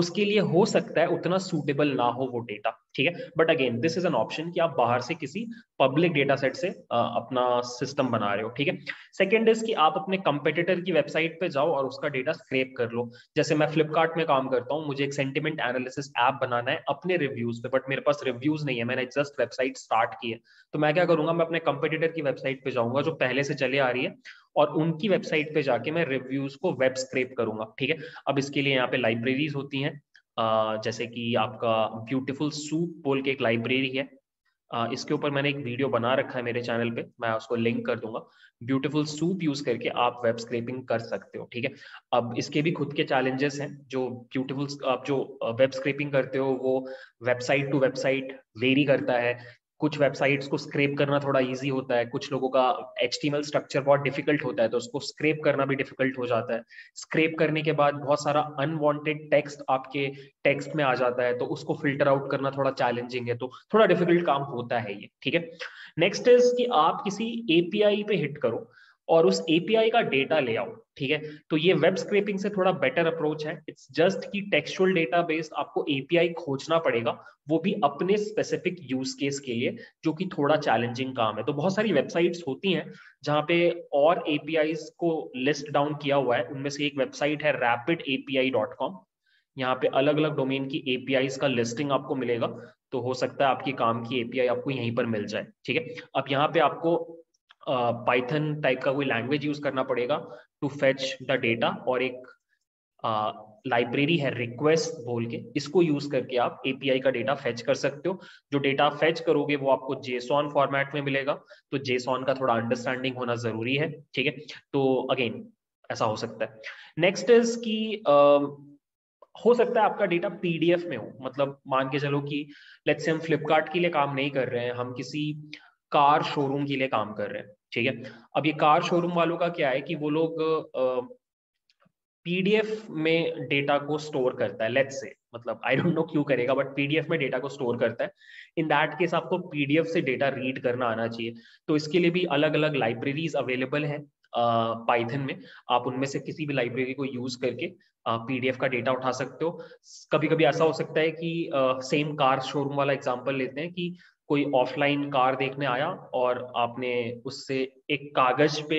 उसके लिए हो सकता है उतना सूटेबल ना हो वो डेटा, ठीक है। But again this is an option कि आप बाहर से किसी पब्लिक डेटा सेट से अपना सिस्टम बना रहे हो, ठीक है। सेकेंड इज कि आप अपने कंपेटिटर की वेबसाइट पे जाओ और उसका डेटा स्क्रैप कर लो। जैसे मैं फ्लिपकार्ट में काम करता हूँ, मुझे एक सेंटिमेंट एनालिसिस ऐप बनाना है अपने रिव्यूज पे, बट मेरे पास रिव्यूज नहीं है, मैंने जस्ट वेबसाइट स्टार्ट की है। तो मैं क्या करूंगा, मैं अपने कंपेटिटर की वेबसाइट पे जाऊंगा जो पहले से चले आ रही है और उनकी वेबसाइट पे जाके मैं रिव्यूज को वेब स्क्रैप करूंगा, ठीक है। अब इसके लिए यहाँ पे लाइब्रेरीज होती हैं, जैसे कि आपका ब्यूटीफुल सूप बोल के एक लाइब्रेरी है, इसके ऊपर मैंने एक वीडियो बना रखा है मेरे चैनल पे, मैं उसको लिंक कर दूंगा। ब्यूटीफुल सूप यूज करके आप वेब स्क्रैपिंग कर सकते हो, ठीक है। अब इसके भी खुद के चैलेंजेस हैं। जो ब्यूटीफुल आप जो वेब स्क्रैपिंग करते हो वो वेबसाइट टू वेबसाइट वेरी करता है, कुछ वेबसाइट्स को स्क्रैप करना थोड़ा इजी होता है, कुछ लोगों का एचटीएमएल स्ट्रक्चर बहुत डिफिकल्ट होता है तो उसको स्क्रैप करना भी डिफिकल्ट हो जाता है। स्क्रैप करने के बाद बहुत सारा अनवांटेड टेक्स्ट आपके टेक्स्ट में आ जाता है तो उसको फिल्टर आउट करना थोड़ा चैलेंजिंग है, तो थोड़ा डिफिकल्ट काम होता है ये, ठीक है। नेक्स्ट इज कि आप किसी एपीआई पे हिट करो और उस एपीआई का डेटा ले आओ, ठीक है। तो ये वेब स्क्रैपिंग से थोड़ा बेटर अप्रोच है। इट्स जस्ट कि टेक्सचुअल डेटाबेस आपको एपीआई खोजना पड़ेगा, वो भी अपने स्पेसिफिक यूज केस के लिए, जो कि थोड़ा चैलेंजिंग काम है। तो बहुत सारी वेबसाइट्स होती हैं जहाँ पे और एपीआईज को लिस्ट डाउन किया हुआ है, उनमें से एक वेबसाइट है rapid.api.com। यहाँ पे अलग अलग डोमेन की एपीआई का लिस्टिंग आपको मिलेगा, तो हो सकता है आपकी काम की एपीआई आपको यहीं पर मिल जाए, ठीक है। अब यहाँ पे आपको पाइथन टाइप का कोई लैंग्वेज यूज करना पड़ेगा टू फेच द डेटा, और एक लाइब्रेरी है रिक्वेस्ट बोल के, इसको यूज करके आप एपीआई का डेटा फेच कर सकते हो। जो डेटा फेच करोगे वो आपको जेसॉन फॉर्मेट में मिलेगा, तो जेसॉन का थोड़ा अंडरस्टैंडिंग होना जरूरी है, ठीक है। तो अगेन ऐसा हो सकता है। नेक्स्ट इज कि हो सकता है आपका डेटा पीडीएफ में हो, मतलब मान के चलो कि लेट्स से हम फ्लिपकार्ट के लिए काम नहीं कर रहे हैं, हम किसी कार शोरूम के लिए काम कर रहे हैं, ठीक है। अब ये कार शोरूम वालों का क्या है कि वो लोग पीडीएफ में डेटा को स्टोर करता है, लेट्स से, मतलब आई डोंट नो क्यों करेगा, बट पीडीएफ में डेटा को स्टोर करता है। इन दैट केस आपको पीडीएफ से डेटा रीड करना आना चाहिए, तो इसके लिए भी अलग अलग लाइब्रेरीज अवेलेबल है पाइथन में। आप उनमें से किसी भी लाइब्रेरी को यूज करके पीडीएफ का डेटा उठा सकते हो। कभी कभी ऐसा हो सकता है कि सेम कार शोरूम वाला एग्जाम्पल लेते हैं कि कोई ऑफलाइन कार देखने आया और आपने उससे एक कागज पे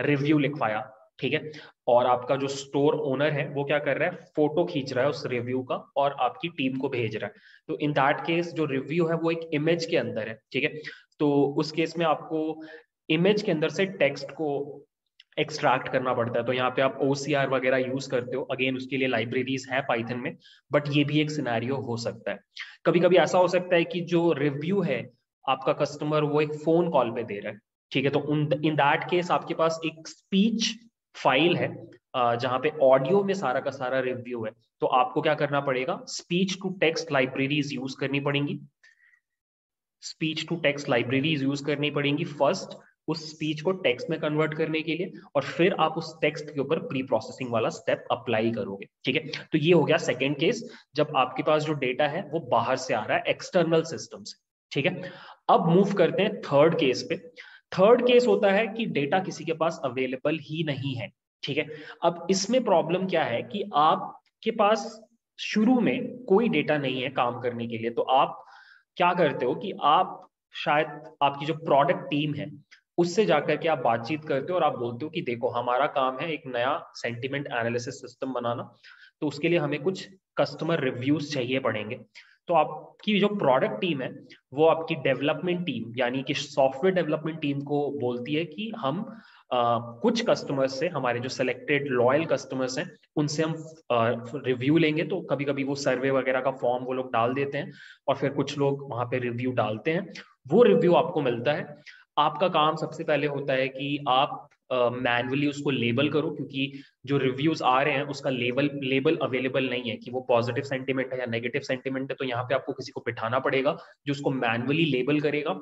रिव्यू लिखवाया, ठीक है, और आपका जो स्टोर ओनर है वो क्या कर रहा है, फोटो खींच रहा है उस रिव्यू का और आपकी टीम को भेज रहा है। तो इन दैट केस जो रिव्यू है वो एक इमेज के अंदर है, ठीक है। तो उस केस में आपको इमेज के अंदर से टेक्स्ट को एक्सट्रैक्ट करना पड़ता है, तो यहाँ पे आप OCR वगैरह यूज करते हो। अगेन उसके लिए लाइब्रेरीज है पाइथन में, बट ये भी एक सिनेरियो हो सकता है। कभी कभी ऐसा हो सकता है कि जो रिव्यू है आपका कस्टमर वो एक फोन कॉल पे दे रहा है, ठीक है। तो इन दैट केस आपके पास एक स्पीच फाइल है जहाँ पे ऑडियो में सारा का सारा रिव्यू है, तो आपको क्या करना पड़ेगा, speech to text libraries use करनी पड़ेंगी फर्स्ट उस स्पीच को टेक्स्ट में कन्वर्ट करने के लिए, और फिर आप उस टेक्स्ट के ऊपर प्री प्रोसेसिंग वाला स्टेप अप्लाई करोगे, ठीक है। तो ये हो गया सेकेंड केस, जब आपके पास जो डेटा है वो बाहर से आ रहा है एक्सटर्नल सिस्टम से, ठीक है। अब मूव करते हैं थर्ड केस पे। थर्ड केस होता है कि डेटा किसी के पास अवेलेबल ही नहीं है, ठीक है। अब इसमें प्रॉब्लम क्या है कि आपके पास शुरू में कोई डेटा नहीं है काम करने के लिए, तो आप क्या करते हो कि आप शायद आपकी जो प्रोडक्ट टीम है उससे जाकर के आप बातचीत करते हो और आप बोलते हो कि देखो हमारा काम है एक नया सेंटिमेंट एनालिसिस सिस्टम बनाना, तो उसके लिए हमें कुछ कस्टमर रिव्यूज चाहिए पड़ेंगे। तो आपकी जो प्रोडक्ट टीम है वो आपकी डेवलपमेंट टीम यानी कि सॉफ्टवेयर डेवलपमेंट टीम को बोलती है कि हम कुछ कस्टमर्स से, हमारे जो सिलेक्टेड लॉयल कस्टमर्स हैं उनसे हम रिव्यू लेंगे। तो कभी कभी वो सर्वे वगैरह का फॉर्म वो लोग डाल देते हैं और फिर कुछ लोग वहाँ पे रिव्यू डालते हैं, वो रिव्यू आपको मिलता है। आपका काम सबसे पहले होता है कि आप मैनुअली उसको लेबल करो, क्योंकि जो रिव्यूज आ रहे हैं उसका लेबल अवेलेबल नहीं है कि वो पॉजिटिव सेंटीमेंट है या नेगेटिव सेंटीमेंट है। तो यहाँ पे आपको किसी को बिठाना पड़ेगा जो उसको मैनुअली लेबल करेगा।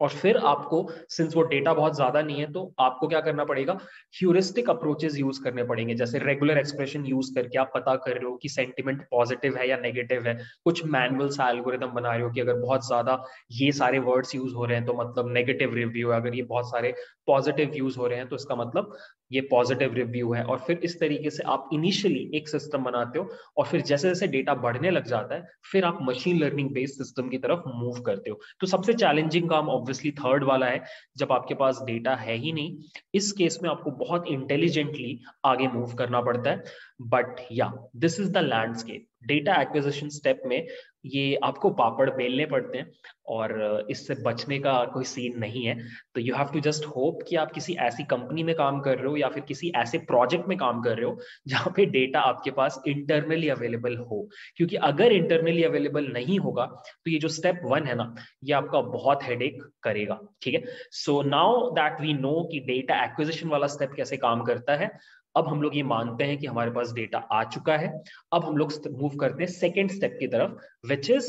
और फिर आपको, सिंस वो डेटा बहुत ज्यादा नहीं है, तो आपको क्या करना पड़ेगा, ह्यूरिस्टिक अप्रोचेस यूज करने पड़ेंगे। जैसे रेगुलर एक्सप्रेशन यूज करके आप पता कर रहे हो कि सेंटीमेंट पॉजिटिव है या नेगेटिव है। कुछ मैनुअल सा एल्गोरिथम बना रहे हो कि अगर बहुत ज्यादा ये सारे वर्ड्स यूज हो रहे हैं तो मतलब नेगेटिव रिव्यू है, अगर ये बहुत सारे पॉजिटिव यूज हो रहे हैं तो इसका मतलब ये पॉजिटिव रिव्यू है। और फिर इस तरीके से आप इनिशियली एक सिस्टम बनाते हो, और फिर जैसे जैसे डेटा बढ़ने लग जाता है फिर आप मशीन लर्निंग बेस्ड सिस्टम की तरफ मूव करते हो। तो सबसे चैलेंजिंग काम ऑब्वियसली थर्ड वाला है, जब आपके पास डेटा है ही नहीं। इस केस में आपको बहुत इंटेलिजेंटली आगे मूव करना पड़ता है। बट या this is the landscape. Data acquisition step में ये आपको पापड़ बेलने पड़ते हैं और इससे बचने का कोई सीन नहीं है। तो you have to just hope कि आप किसी ऐसी कंपनी में काम कर रहे हो या फिर किसी ऐसे प्रोजेक्ट में काम कर रहे हो जहाँ पे डेटा आपके पास इंटरनली अवेलेबल हो, क्योंकि अगर इंटरनली अवेलेबल नहीं होगा तो ये जो स्टेप वन है ना, ये आपका बहुत हेडेक करेगा। ठीक है, so now that we know कि डेटा एक्विजिशन वाला स्टेप कैसे काम करता है, अब हम लोग ये मानते हैं कि हमारे पास डेटा आ चुका है। अब हम लोग मूव करते हैं सेकेंड स्टेप की तरफ, which is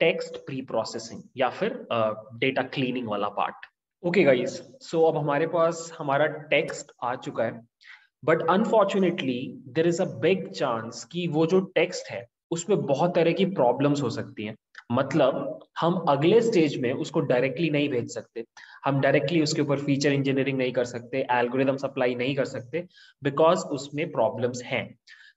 text pre processing या फिर डेटा क्लीनिंग वाला पार्ट। ओके गाइस, सो अब हमारे पास हमारा टेक्स्ट आ चुका है, but unfortunately there is a big chance कि वो जो टेक्स्ट है उसमें बहुत तरह की प्रॉब्लम्स हो सकती हैं। मतलब हम अगले स्टेज में उसको डायरेक्टली नहीं भेज सकते, हम डायरेक्टली उसके ऊपर फीचर इंजीनियरिंग नहीं कर सकते, एल्गोरिदम्स अप्लाई नहीं कर सकते, बिकॉज उसमें प्रॉब्लम्स हैं।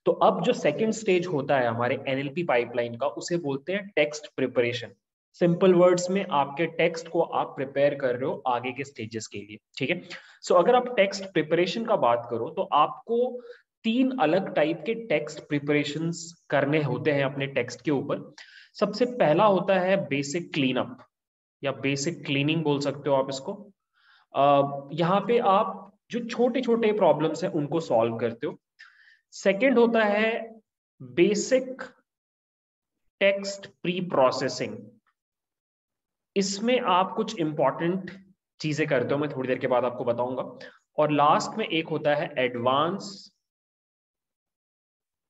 तो अब जो सेकंड स्टेज होता है हमारे एनएलपी पाइपलाइन का, उसे बोलते हैं टेक्स्ट प्रिपरेशन। सिंपल वर्ड्स में आपके टेक्स्ट को आप प्रिपेयर कर रहे हो आगे के स्टेजेस के लिए। ठीक है, सो अगर आप टेक्स्ट प्रिपरेशन का बात करो तो आपको 3 अलग टाइप के टेक्स्ट प्रिपरेशंस करने होते हैं अपने टेक्स्ट के ऊपर। सबसे पहला होता है बेसिक क्लीनअप या बेसिक क्लीनिंग बोल सकते हो आप इसको। यहाँ पे आप जो छोटे छोटे प्रॉब्लम्स हैं उनको सॉल्व करते हो। सेकंड होता है बेसिक टेक्स्ट प्री प्रोसेसिंग, इसमें आप कुछ इंपॉर्टेंट चीजें करते हो, मैं थोड़ी देर के बाद आपको बताऊंगा। और लास्ट में एक होता है एडवांस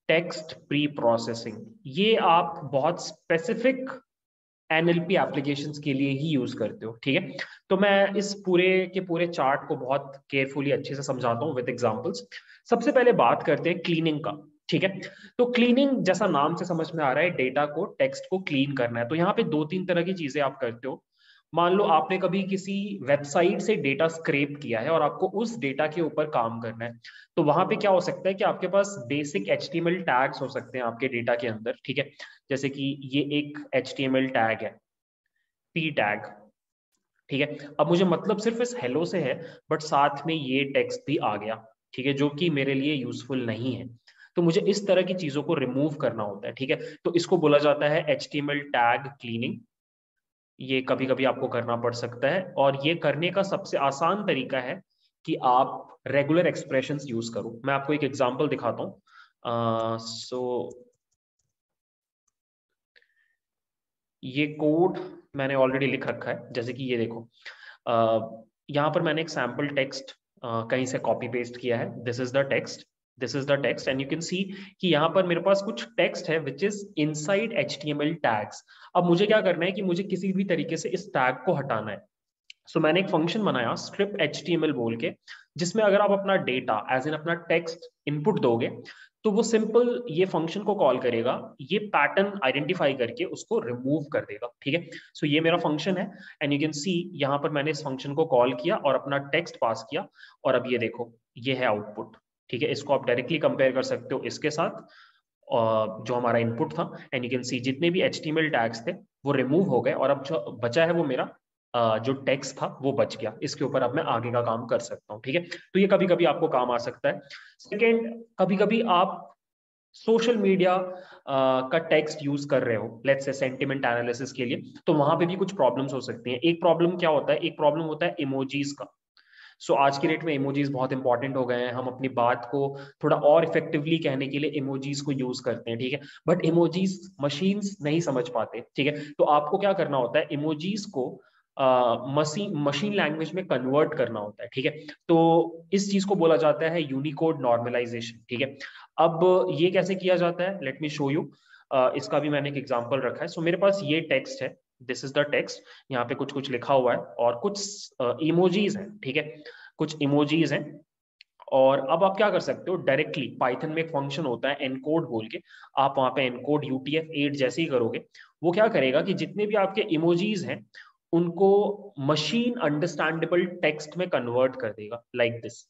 टेक्स्ट प्री प्रोसेसिंग, ये आप बहुत स्पेसिफिक एनएलपी एप्लीकेशंस के लिए ही यूज करते हो। ठीक है, तो मैं इस पूरे के पूरे चार्ट को बहुत केयरफुली अच्छे से समझाता हूँ विद एग्जांपल्स। सबसे पहले बात करते हैं क्लीनिंग का। ठीक है, तो क्लीनिंग जैसा नाम से समझ में आ रहा है, डेटा को, टेक्स्ट को क्लीन करना है। तो यहाँ पे 2-3 तरह की चीजें आप करते हो। मान लो आपने कभी किसी वेबसाइट से डेटा स्क्रैप किया है और आपको उस डेटा के ऊपर काम करना है, तो वहां पे क्या हो सकता है कि आपके पास बेसिक HTML टैग्स हो सकते हैं आपके डेटा के अंदर। ठीक है, जैसे कि ये एक HTML टैग है, p टैग। ठीक है, अब मुझे मतलब सिर्फ इस हेलो से है, बट साथ में ये टेक्स्ट भी आ गया। ठीक है, जो कि मेरे लिए यूजफुल नहीं है, तो मुझे इस तरह की चीजों को रिमूव करना होता है। ठीक है, तो इसको बोला जाता है HTML टैग क्लीनिंग। ये कभी कभी आपको करना पड़ सकता है, और ये करने का सबसे आसान तरीका है कि आप रेगुलर एक्सप्रेशंस यूज करो। मैं आपको एक एग्जांपल दिखाता हूँ। ये कोड मैंने ऑलरेडी लिख रखा है, जैसे कि ये देखो, यहाँ पर मैंने एक सैम्पल टेक्स्ट कहीं से कॉपी पेस्ट किया है। This is the text and you can see कि यहाँ पर मेरे पास कुछ टेक्स्ट है which is inside HTML tags. अब मुझे क्या करना है कि मुझे किसी भी तरीके से इस टैग को हटाना है। सो मैंने एक फंक्शन बनाया strip HTML बोल के, जिसमें अगर आप अपना डेटा एज इन अपना टेक्स्ट इनपुट दोगे तो वो सिंपल ये फंक्शन को कॉल करेगा, ये पैटर्न आइडेंटिफाई करके उसको रिमूव कर देगा। ठीक है, सो ये मेरा फंक्शन है एंड यू कैन सी यहाँ पर मैंने इस फंक्शन को कॉल किया और अपना टेक्स्ट पास किया, और अब ये देखो ये है आउटपुट। ठीक है, इसको आप डायरेक्टली कंपेयर कर सकते हो इसके साथ जो हमारा इनपुट था, एंड यू कैन सी जितने भी HTML टैग्स थे वो रिमूव हो गए, और अब जो बचा है वो मेरा जो टेक्स्ट था वो बच गया। इसके ऊपर अब मैं आगे का काम कर सकता हूँ। ठीक है, तो ये कभी कभी आपको काम आ सकता है। सेकेंड, कभी कभी आप सोशल मीडिया का टेक्स्ट यूज कर रहे हो, लेट्स से सेंटिमेंट एनालिसिस के लिए, तो वहां पे भी कुछ प्रॉब्लम्स हो सकती हैं। एक प्रॉब्लम क्या होता है, एक प्रॉब्लम होता है इमोजीज का। सो आज की डेट में इमोजीज बहुत इंपॉर्टेंट हो गए हैं, हम अपनी बात को थोड़ा और इफेक्टिवली कहने के लिए इमोजीज को यूज करते हैं। ठीक है, बट इमोजीज मशीन्स नहीं समझ पाते। ठीक है, तो आपको क्या करना होता है, इमोजीज को मशीन लैंग्वेज में कन्वर्ट करना होता है, ठीक है। तो इस चीज को बोला जाता है यूनिकोड नॉर्मलाइजेशन, ठीक है। अब ये कैसे किया जाता है, लेट मी शो यू। इसका भी मैंने एक एग्जांपल रखा है। सो मेरे पास ये टेक्स्ट है, दिस इज द टेक्स्ट, यहाँ पे कुछ कुछ लिखा हुआ है और कुछ इमोजीज हैं, ठीक है, कुछ इमोजीज हैं। और अब आप क्या कर सकते हो, डायरेक्टली पाइथन में एक फंक्शन होता है एनकोड बोल के, आप वहां पे एनकोड UTF-8 जैसे ही करोगे, वो क्या करेगा कि जितने भी आपके इमोजीज हैं उनको मशीन अंडरस्टैंडेबल टेक्स्ट में कन्वर्ट कर देगा, लाइक दिस।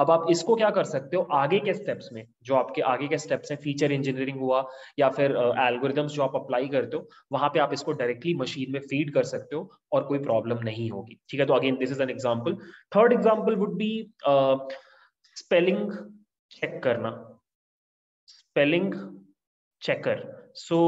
अब आप इसको क्या कर सकते हो आगे के स्टेप्स में, जो आपके आगे के स्टेप्स हैं, फीचर इंजीनियरिंग हुआ या फिर एल्गोरिदम्स जो आप अप्लाई करते हो, वहां पे आप इसको डायरेक्टली मशीन में फीड कर सकते हो और कोई प्रॉब्लम नहीं होगी, ठीक है। तो again this is an example. Third example would be spelling check करना, स्पेलिंग चेकर। सो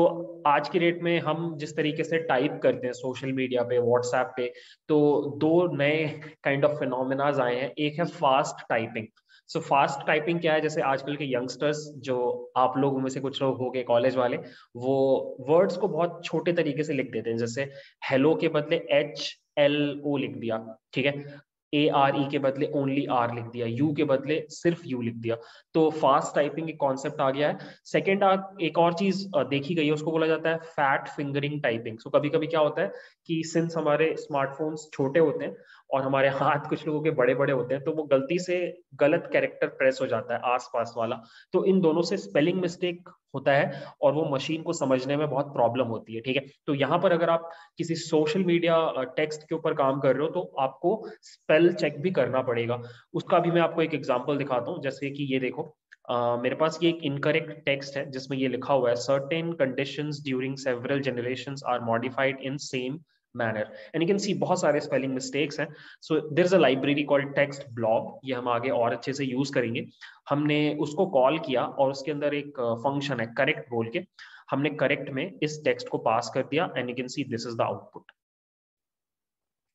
आज की डेट में हम जिस तरीके से टाइप करते हैं सोशल मीडिया पे, व्हाट्सएप पे, तो दो नए काइंड ऑफ फिनोमिनाज आए हैं। एक है fast typing. So fast typing क्या है, जैसे आजकल के यंगस्टर्स, जो आप लोगों में से कुछ लोग हो गए कॉलेज वाले, वो वर्ड्स को बहुत छोटे तरीके से लिख देते हैं, जैसे हेलो के बदले HLO लिख दिया, ठीक है, ARE के बदले ओनली R लिख दिया, U के बदले सिर्फ U लिख दिया। तो फास्ट टाइपिंग एक कॉन्सेप्ट आ गया है। सेकेंड एक और चीज देखी गई है, उसको बोला जाता है फैट फिंगरिंग टाइपिंग। सो कभी कभी क्या होता है कि सिंस हमारे स्मार्टफोन्स छोटे होते हैं और हमारे हाथ कुछ लोगों के बड़े बड़े होते हैं, तो वो गलती से गलत कैरेक्टर प्रेस हो जाता है आसपास वाला, तो इन दोनों से स्पेलिंग मिस्टेक होता है और वो मशीन को समझने में बहुत प्रॉब्लम होती है, ठीक है। तो यहाँ पर अगर आप किसी सोशल मीडिया टेक्स्ट के ऊपर काम कर रहे हो तो आपको स्पेल चेक भी करना पड़ेगा। उसका भी मैं आपको एक एग्जाम्पल दिखाता हूँ। जैसे कि ये देखो, मेरे पास ये एक इनकरेक्ट टेक्स्ट है जिसमें ये लिखा हुआ है certain conditions during several generations are modified in same manner, and you can see बहुत सारे स्पेलिंग मिस्टेक्स हैं। So there is a library called TextBlob, ये हम आगे और अच्छे से यूज करेंगे। हमने उसको कॉल किया और उसके अंदर एक फंक्शन है करेक्ट बोल के, हमने करेक्ट में इस टेक्स्ट को पास कर दिया, and you can see this is the output,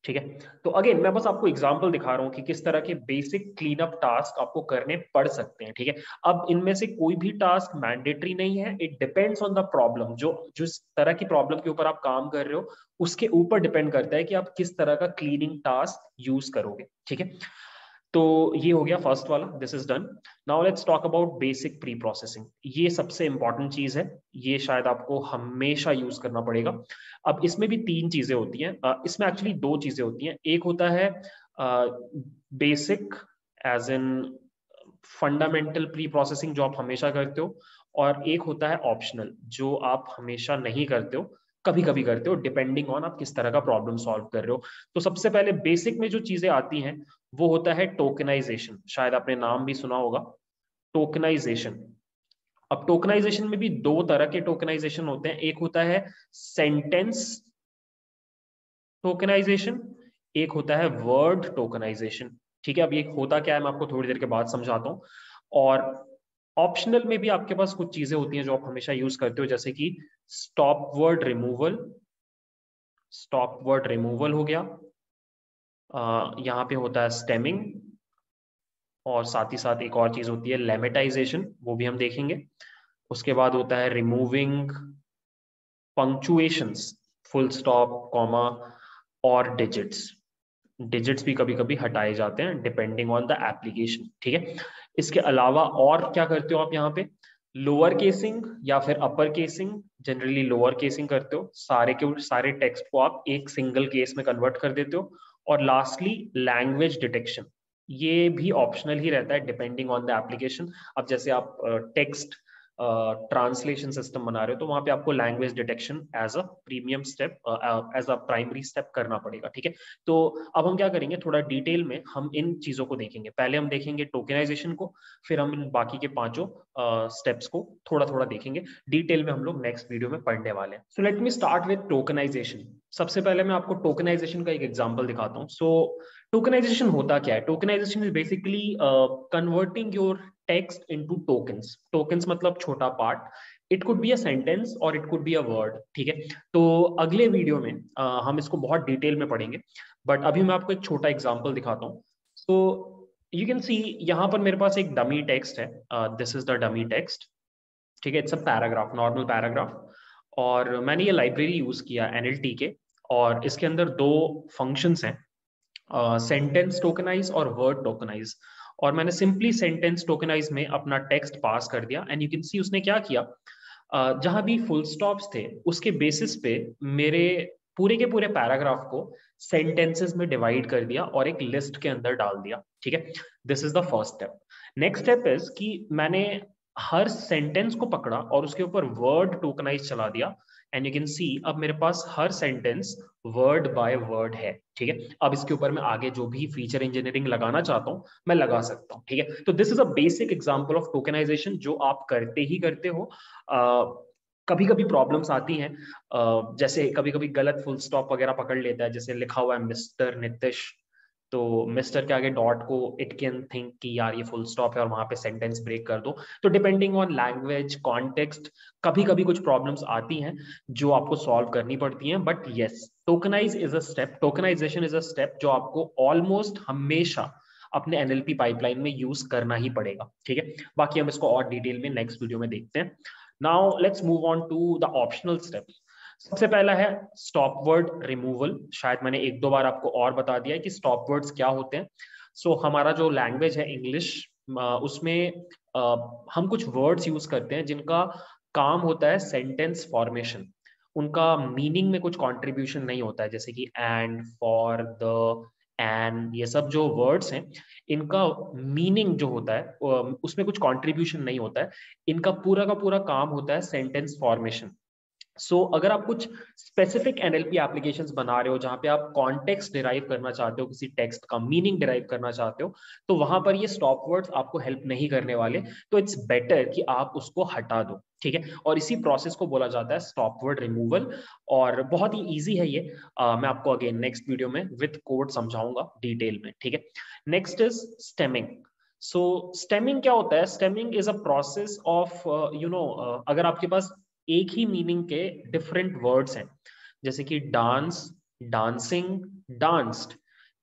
ठीक है। तो अगेन मैं बस आपको एग्जांपल दिखा रहा हूं कि किस तरह के बेसिक क्लीन अप टास्क आपको करने पड़ सकते हैं, ठीक है। अब इनमें से कोई भी टास्क मैंडेटरी नहीं है, it depends on the problem, जो जिस तरह की प्रॉब्लम के ऊपर आप काम कर रहे हो उसके ऊपर डिपेंड करता है कि आप किस तरह का क्लीनिंग टास्क यूज करोगे, ठीक है। तो ये हो गया फर्स्ट वाला, this is done. Now let's talk about basic pre processing. ये सबसे इंपॉर्टेंट चीज है, ये शायद आपको हमेशा यूज करना पड़ेगा। अब इसमें भी तीन चीजें होती हैं, इसमें एक्चुअली दो चीजें होती हैं। एक होता है basic as in fundamental pre processing जो आप हमेशा करते हो, और एक होता है ऑप्शनल जो आप हमेशा नहीं करते हो, कभी कभी करते हो, डिपेंडिंग ऑन आप किस तरह का प्रॉब्लम सॉल्व कर रहे हो। तो सबसे पहले बेसिक में जो चीजें आती हैं वो होता है टोकनाइजेशन, शायद आपने नाम भी सुना होगा, टोकनाइजेशन। अब टोकनाइजेशन में भी दो तरह के टोकनाइजेशन होते हैं, एक होता है सेंटेंस टोकनाइजेशन, एक होता है वर्ड टोकनाइजेशन, ठीक है। अब ये होता क्या है मैं आपको थोड़ी देर के बाद समझाता हूँ। और ऑप्शनल में भी आपके पास कुछ चीजें होती हैं जो आप हमेशा यूज करते हो, जैसे कि stop word removal, stop word removal हो गया, यहाँ पे होता है स्टेमिंग, और साथ ही साथ एक और चीज होती है लेमेटाइजेशन, वो भी हम देखेंगे। उसके बाद होता है removing punctuations, full stop, comma, और डिजिट्स, डिजिट्स भी कभी कभी हटाए जाते हैं डिपेंडिंग ऑन द एप्लीकेशन, ठीक है। इसके अलावा और क्या करते हो आप यहाँ पे, लोअर केसिंग या फिर upper casing, generally lower casing करते हो, सारे के सारे टेक्स्ट को आप एक सिंगल केस में कन्वर्ट कर देते हो। और लास्टली लैंग्वेज डिटेक्शन, ये भी ऑप्शनल ही रहता है डिपेंडिंग ऑन द एप्लीकेशन। अब जैसे आप टेक्स्ट ट्रांसलेशन सिस्टम बना रहे हो तो वहां पे आपको language detection as a premium step, as a primary step करना पड़ेगा, ठीक है। तो अब हम क्या करेंगे, थोड़ा डिटेल में हम इन चीजों को देखेंगे। पहले हम देखेंगे टोकनाइजेशन को, फिर हम इन बाकी के पांचों स्टेप्स को थोड़ा थोड़ा देखेंगे, डिटेल में हम लोग नेक्स्ट वीडियो में पढ़ने वाले हैं। So let me start with tokenization. सबसे पहले मैं आपको टोकनाइजेशन का एक एग्जाम्पल दिखाता हूँ। सो टोकनाइजेशन होता क्या है, tokenization is basically converting your text into tokens. Tokens मतलब छोटा part, it could be a sentence और it could be a word, ठीक है। तो अगले वीडियो में हम इसको बहुत डिटेल में पढ़ेंगे, बट अभी मैं आपको एक छोटा एग्जाम्पल दिखाता हूँ। सो यू कैन सी यहाँ पर मेरे पास एक डमी टेक्स्ट है, this is the dummy text, ठीक है। It's a paragraph, normal paragraph, और मैंने ये लाइब्रेरी यूज किया NLTK, और इसके अंदर दो फंक्शंस हैं, सेंटेंस टोकनाइज और वर्ड टोकनाइज। और मैंने सिंपली सेंटेंस टोकनाइज में अपना टेक्स्ट पास कर दिया एंड यू कैन सी उसने क्या किया, जहां भी फुल स्टॉप्स थे उसके बेसिस पे मेरे पूरे के पूरे पैराग्राफ को सेंटेंसेस में डिवाइड कर दिया और एक लिस्ट के अंदर डाल दिया। ठीक है, this is the first step. Next step is कि मैंने हर सेंटेंस को पकड़ा और उसके ऊपर वर्ड टोकनाइज चला दिया एंड यू कैन सी अब मेरे पास हर सेंटेंस वर्ड बाय वर्ड है। ठीक है, अब इसके ऊपर मैं आगे जो भी फीचर इंजीनियरिंग लगाना चाहता हूं मैं लगा सकता हूं। ठीक है, तो this is a basic example of tokenization जो आप करते ही करते हो। कभी कभी प्रॉब्लम्स आती हैं, जैसे कभी कभी गलत फुल स्टॉप वगैरह पकड़ लेता है, जैसे लिखा हुआ है मिस्टर नितेश, तो मिस्टर के आगे डॉट को इट कैन थिंक कि यार ये फुल स्टॉप है और वहां पे सेंटेंस ब्रेक कर दो। तो डिपेंडिंग ऑन लैंग्वेज कॉन्टेक्स्ट कभी कभी कुछ प्रॉब्लम्स आती हैं जो आपको सॉल्व करनी पड़ती हैं। But yes, tokenization is a step जो आपको ऑलमोस्ट हमेशा अपने एनएलपी पाइपलाइन में यूज करना ही पड़ेगा। ठीक है, बाकी हम इसको और डिटेल में नेक्स्ट वीडियो में देखते हैं। Now let's move on to the optional steps. सबसे पहला है स्टॉप वर्ड रिमूवल। शायद मैंने एक दो बार आपको और बता दिया है कि स्टॉप वर्ड्स क्या होते हैं। सो हमारा जो लैंग्वेज है इंग्लिश, उसमें हम कुछ वर्ड्स यूज करते हैं जिनका काम होता है सेंटेंस फॉर्मेशन, उनका मीनिंग में कुछ कंट्रीब्यूशन नहीं होता है। जैसे कि एंड, फॉर, द, एन, ये सब जो वर्ड्स हैं इनका मीनिंग जो होता है उसमें कुछ कंट्रीब्यूशन नहीं होता है, इनका पूरा का पूरा काम होता है सेंटेंस फॉर्मेशन। सो अगर आप कुछ स्पेसिफिक एनएलपी एप्लीकेशंस बना रहे हो जहां पे आप कॉन्टेक्स्ट डिराइव करना चाहते हो, किसी टेक्स्ट का मीनिंग डिराइव करना चाहते हो, तो वहां पर ये स्टॉप वर्ड्स आपको हेल्प नहीं करने वाले, तो इट्स बेटर कि आप उसको हटा दो। ठीक है, और इसी प्रोसेस को बोला जाता है स्टॉप वर्ड रिमूवल और बहुत ही ईजी है ये। मैं आपको अगेन नेक्स्ट वीडियो में विथ कोड समझाऊंगा डिटेल में। ठीक है, next is stemming. So stemming क्या होता है? Stemming is a process of अगर आपके पास एक ही मीनिंग के डिफरेंट वर्ड्स हैं, जैसे कि डांस, डांसिंग, डांस्ड,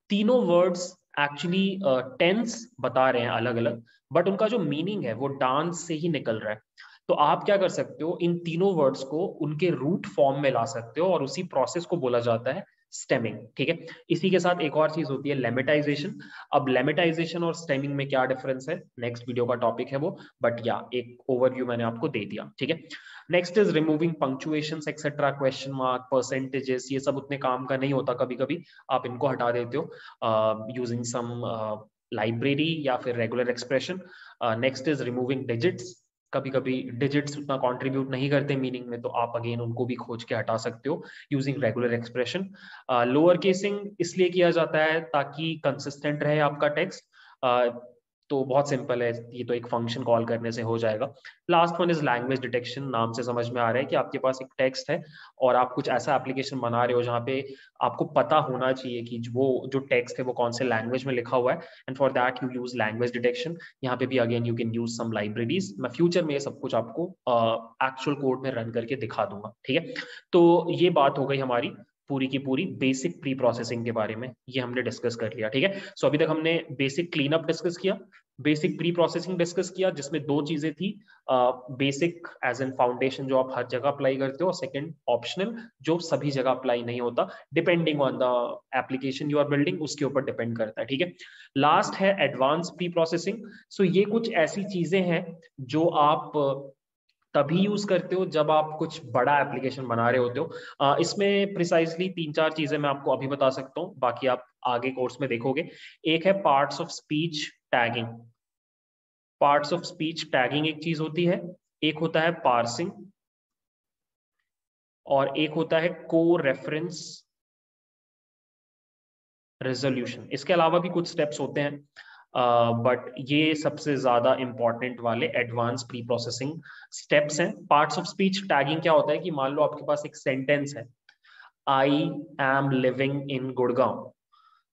तीनों वर्ड्स एक्चुअली टेंस बता रहे हैं अलग अलग, बट उनका जो मीनिंग है वो डांस से ही निकल रहा है। तो आप क्या कर सकते हो, इन तीनों वर्ड्स को उनके रूट फॉर्म में ला सकते हो और उसी प्रोसेस को बोला जाता है स्टेमिंग। ठीक है, इसी के साथ एक और चीज होती है लेमेटाइजेशन। अब लेमेटाइजेशन और स्टेमिंग में क्या डिफरेंस है, नेक्स्ट वीडियो का टॉपिक है वो, बट या एक ओवरव्यू मैंने आपको दे दिया। ठीक है, next is removing punctuations, etcetera, question mark, percentages, ये सब उतने काम का नहीं होता, कभी कभी आप इनको हटा देते हो यूजिंग सम लाइब्रेरी या फिर regular expression. Next is removing digits, कभी कभी डिजिट्स उतना कंट्रीब्यूट नहीं करते मीनिंग में, तो आप अगेन उनको भी खोज के हटा सकते हो using regular expression. Lower casing इसलिए किया जाता है ताकि कंसिस्टेंट रहे आपका टेक्स्ट, तो बहुत सिंपल है, ये तो एक फंक्शन कॉल करने से हो जाएगा। Last one is language detection. नाम से समझ में आ रहा है कि आपके पास एक टेक्स्ट है और आप कुछ ऐसा एप्लीकेशन बना रहे हो जहाँ पे आपको पता होना चाहिए कि वो जो टेक्स्ट है वो कौन से लैंग्वेज में लिखा हुआ है, and for that you use language detection. यहाँ पे भी again you can use some libraries. मैं फ्यूचर में ये सब कुछ आपको एक्चुअल कोड में रन करके दिखा दूंगा। ठीक है, तो ये बात हो गई हमारी पूरी की पूरी बेसिक प्री प्रोसेसिंग के बारे में, ये हमने डिस्कस कर लिया। ठीक है, सो अभी तक हमने बेसिक क्लीनअप डिस्कस किया, बेसिक प्री प्रोसेसिंग डिस्कस किया, जिसमें दो चीजें थी, बेसिक एज एन फाउंडेशन जो आप हर जगह अप्लाई करते हो, और सेकंड ऑप्शनल जो सभी जगह अप्लाई नहीं होता, depending on the application you are building, उसके ऊपर डिपेंड करता है। ठीक है, लास्ट है एडवांस प्री प्रोसेसिंग। सो ये कुछ ऐसी चीजें हैं जो आप तभी यूज करते हो जब आप कुछ बड़ा एप्लीकेशन बना रहे होते हो। इसमें प्रिसाइसली 3-4 चीजें मैं आपको अभी बता सकता हूँ, बाकी आप आगे कोर्स में देखोगे। एक है parts of speech tagging. Parts of speech tagging एक चीज होती है, एक होता है पार्सिंग और एक होता है को रेफरेंस रेजोल्यूशन। इसके अलावा भी कुछ स्टेप्स होते हैं, बट ये सबसे ज्यादा इंपॉर्टेंट वाले एडवांस प्री प्रोसेसिंग स्टेप्स हैं। पार्ट्स ऑफ स्पीच टैगिंग क्या होता है कि मान लो आपके पास एक सेंटेंस है, I am living in Gurgaon,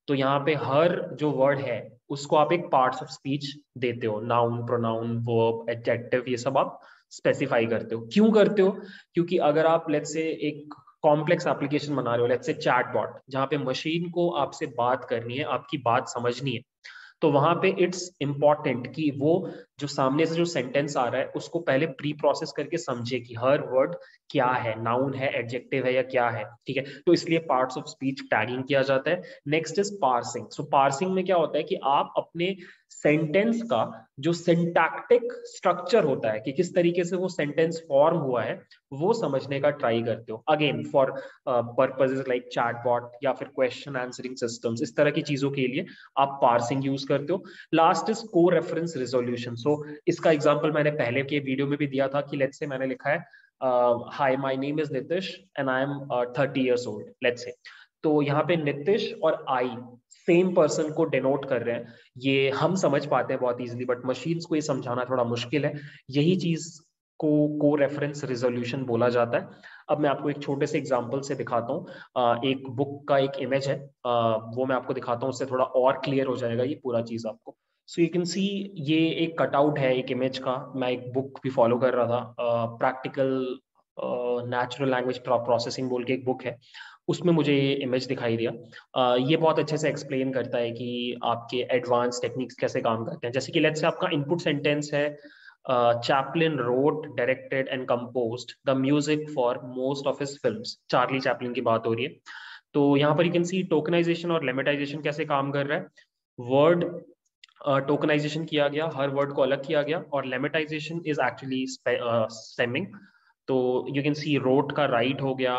तो यहाँ पे हर जो वर्ड है उसको आप एक पार्ट्स ऑफ स्पीच देते हो, नाउन, प्रोनाउन, वर्ब, एडजेक्टिव, ये सब आप स्पेसिफाई करते हो। क्यों करते हो? क्योंकि अगर आप लेट्स से एक कॉम्प्लेक्स एप्लीकेशन बना रहे हो, लेट्स से चैटबॉट, जहाँ पे मशीन को आपसे बात करनी है, आपकी बात समझनी है, तो वहां पे इट्स इम्पॉर्टेंट कि वो जो सामने से जो सेंटेंस आ रहा है उसको पहले प्री प्रोसेस करके समझे कि हर वर्ड क्या है, नाउन है, एडजेक्टिव है या क्या है, ठीक है। तो इसलिए पार्ट्स ऑफ स्पीच टैगिंग किया जाता है। Next is parsing. So parsing में क्या होता है कि आप अपने सेंटेंस का जो सिंटैक्टिक स्ट्रक्चर होता है कि किस तरीके से वो सेंटेंस फॉर्म हुआ है वो समझने का ट्राई करते हो, again for purposes like chatbot या फिर क्वेश्चन आंसरिंग सिस्टम्स, इस तरह की चीजों के लिए आप पार्सिंग यूज करते हो। लास्ट इज को रेफरेंस रिजोल्यूशन। सो इसका एग्जांपल मैंने पहले के वीडियो में भी दिया था कि लेट्स से मैंने लिखा है hi my name is Nitesh and I am 30 years old, let's say. तो यहाँ पे नितेश और आई सेम पर्सन को डिनोट कर रहे हैं, ये हम समझ पाते हैं बहुत इजीली, बट मशीन्स को ये समझाना थोड़ा मुश्किल है। यही चीज को को रेफरेंस रिजोल्यूशन बोला जाता है। अब मैं आपको एक छोटे से एग्जांपल से दिखाता हूँ, एक बुक का एक इमेज है वो मैं आपको दिखाता हूँ, उससे थोड़ा और क्लियर हो जाएगा ये पूरा चीज आपको। सो यू कैन सी ये एक कटआउट है एक इमेज का, मैं एक बुक भी फॉलो कर रहा था, प्रैक्टिकल नेचुरल लैंग्वेज प्रोसेसिंग बोल के एक बुक है, उसमें मुझे ये इमेज दिखाई दिया। ये बहुत अच्छे से एक्सप्लेन करता है कि आपके एडवांस टेक्निक्स कैसे काम करते हैं। जैसे कि लेट्स से आपका इनपुट सेंटेंस है Chaplin wrote, directed and composed the music for most of his films. Charlie Chaplin की बात हो रही है। तो यहाँ पर यू कैन सी टोकनाइजेशन और लेमेटाइजेशन कैसे काम कर रहा है। वर्ड टोकनाइजेशन किया गया, हर वर्ड को अलग किया गया, और लेमेटाइजेशन इज एक्चुअली स्टेमिंग। तो यू कैन सी रोट का राइट हो गया,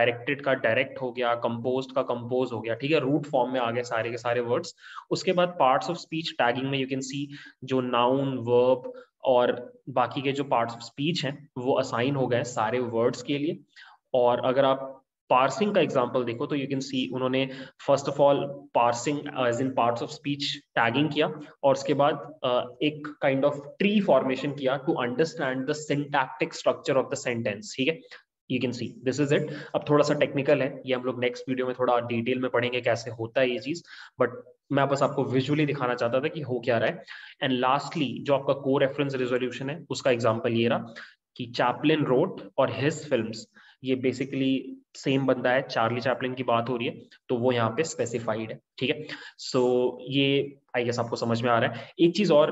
डायरेक्टेड का डायरेक्ट हो गया, कंपोज्ड का कंपोज हो गया, ठीक है, रूट फॉर्म में आ गए सारे के सारे वर्ड्स। उसके बाद पार्ट्स ऑफ स्पीच टैगिंग में यू कैन सी जो नाउन, वर्ब और बाकी के जो पार्ट्स ऑफ स्पीच हैं वो असाइन हो गए सारे वर्ड्स के लिए। और अगर आप पार्सिंग का एग्जांपल देखो तो यू कैन सी उन्होंने first of all parsing as in parts of speech tagging किया और उसके बाद एक काइंड ऑफ ट्री फॉर्मेशन किया to understand the syntactic structure of the sentence, ठीक है। You can see this is it. अब थोड़ा सा टेक्निकल है ये, हम लोग नेक्स्ट वीडियो में थोड़ा डिटेल में पढ़ेंगे कैसे होता है ये चीज, बट मैं बस आपको विजुअली दिखाना चाहता था कि हो क्या रहा है। एंड लास्टली जो आपका को रेफरेंस रिजोल्यूशन है उसका एग्जांपल ये रहा कि चैपलिन रोट और हिज फिल्म्स, ये बेसिकली सेम बंदा है, चार्ली चैपलिन की बात हो रही है तो वो यहाँ पे स्पेसिफाइड है, ठीक है। सो ये आई गेस आपको समझ में आ रहा है। एक चीज और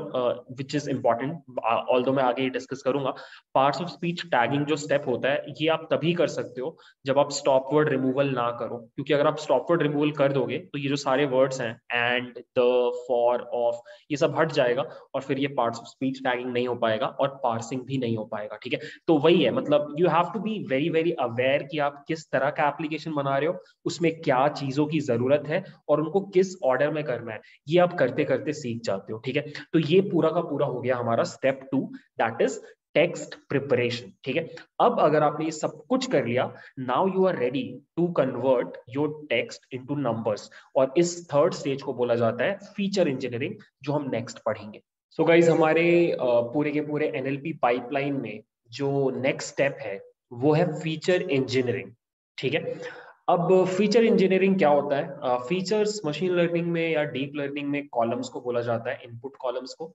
विच इज इम्पॉर्टेंट, ऑल दो मैं आगे डिस्कस करूंगा, पार्ट्स ऑफ स्पीच टैगिंग जो स्टेप होता है ये आप तभी कर सकते हो जब आप स्टॉप वर्ड रिमूवल ना करो, क्योंकि अगर आप स्टॉप वर्ड रिमूवल कर दोगे तो ये जो सारे वर्ड्स हैं एंड, द, फॉर, ऑफ, ये सब हट जाएगा और फिर ये पार्ट्स ऑफ स्पीच टैगिंग नहीं हो पाएगा और पार्सिंग भी नहीं हो पाएगा, ठीक है। तो वही है, मतलब you have to be very very aware कि आप किस तरह का एप्लीकेशन बना रहे हो, उसमें क्या चीजों की जरूरत है और उनको किस ऑर्डर में करना है, ये आप करते करते सीख जाते हो, ठीक है। तो ये पूरा का पूरा हो गया हमारा step 2, that is text preparation, ठीक है। अब अगर आपने ये सब कुछ कर लिया, now you are ready to convert your text into numbers, और इस थर्ड स्टेज को बोला जाता है फीचर इंजीनियरिंग, जो हम नेक्स्ट पढ़ेंगे। सो गाइस, हमारे पूरे के पूरे एनएलपी पाइपलाइन में जो नेक्स्ट स्टेप है वो है फीचर इंजीनियरिंग, ठीक है। अब फीचर इंजीनियरिंग क्या होता है? फीचर्स मशीन लर्निंग में या डीप लर्निंग में कॉलम्स को बोला जाता है, इनपुट कॉलम्स को।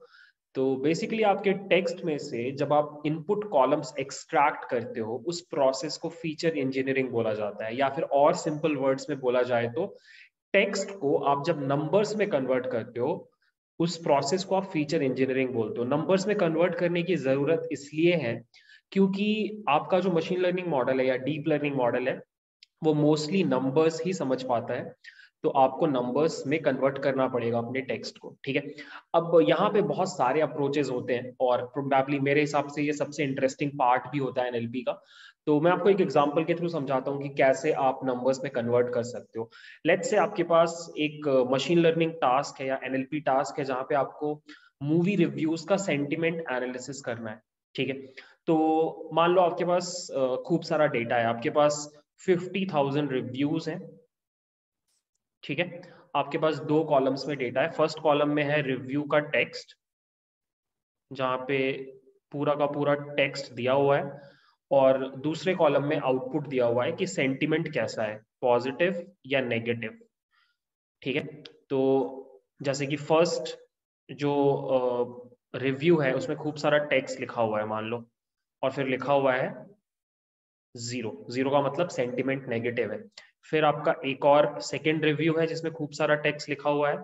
तो बेसिकली आपके टेक्स्ट में से जब आप इनपुट कॉलम्स एक्सट्रैक्ट करते हो उस प्रोसेस को फीचर इंजीनियरिंग बोला जाता है, या फिर और सिंपल वर्ड्स में बोला जाए तो टेक्स्ट को आप जब नंबर्स में कन्वर्ट करते हो उस प्रोसेस को आप फीचर इंजीनियरिंग बोलते हो। नंबर्स में कन्वर्ट करने की जरूरत इसलिए है क्योंकि आपका जो मशीन लर्निंग मॉडल है या डीप लर्निंग मॉडल है वो मोस्टली नंबर्स ही समझ पाता है, तो आपको नंबर्स में कन्वर्ट करना पड़ेगा अपने टेक्स्ट को, ठीक है। अब यहाँ पे बहुत सारे अप्रोचेस होते हैं और प्रोबेबली मेरे हिसाब से ये सबसे इंटरेस्टिंग पार्ट भी होता है एनएलपी का। तो मैं आपको एक एग्जांपल के थ्रू समझाता हूँ कि कैसे आप नंबर्स में कन्वर्ट कर सकते हो। लेट्स से आपके पास एक मशीन लर्निंग टास्क है या एनएलपी टास्क है जहाँ पे आपको मूवी रिव्यूज का सेंटिमेंट एनालिसिस करना है, ठीक है। तो मान लो आपके पास खूब सारा डेटा है, आपके पास 50,000 रिव्यूज हैं, ठीक है। आपके पास दो कॉलम्स में डेटा है, फर्स्ट कॉलम में है रिव्यू का टेक्स्ट जहां पे पूरा का पूरा टेक्स्ट दिया हुआ है, और दूसरे कॉलम में आउटपुट दिया हुआ है कि सेंटिमेंट कैसा है, पॉजिटिव या नेगेटिव, ठीक है। तो जैसे कि फर्स्ट जो रिव्यू है उसमें खूब सारा टेक्स्ट लिखा हुआ है मान लो, और फिर लिखा हुआ है 0, 0 का मतलब सेंटिमेंट नेगेटिव है। फिर आपका एक और सेकेंड रिव्यू है जिसमें खूब सारा टेक्स्ट लिखा हुआ है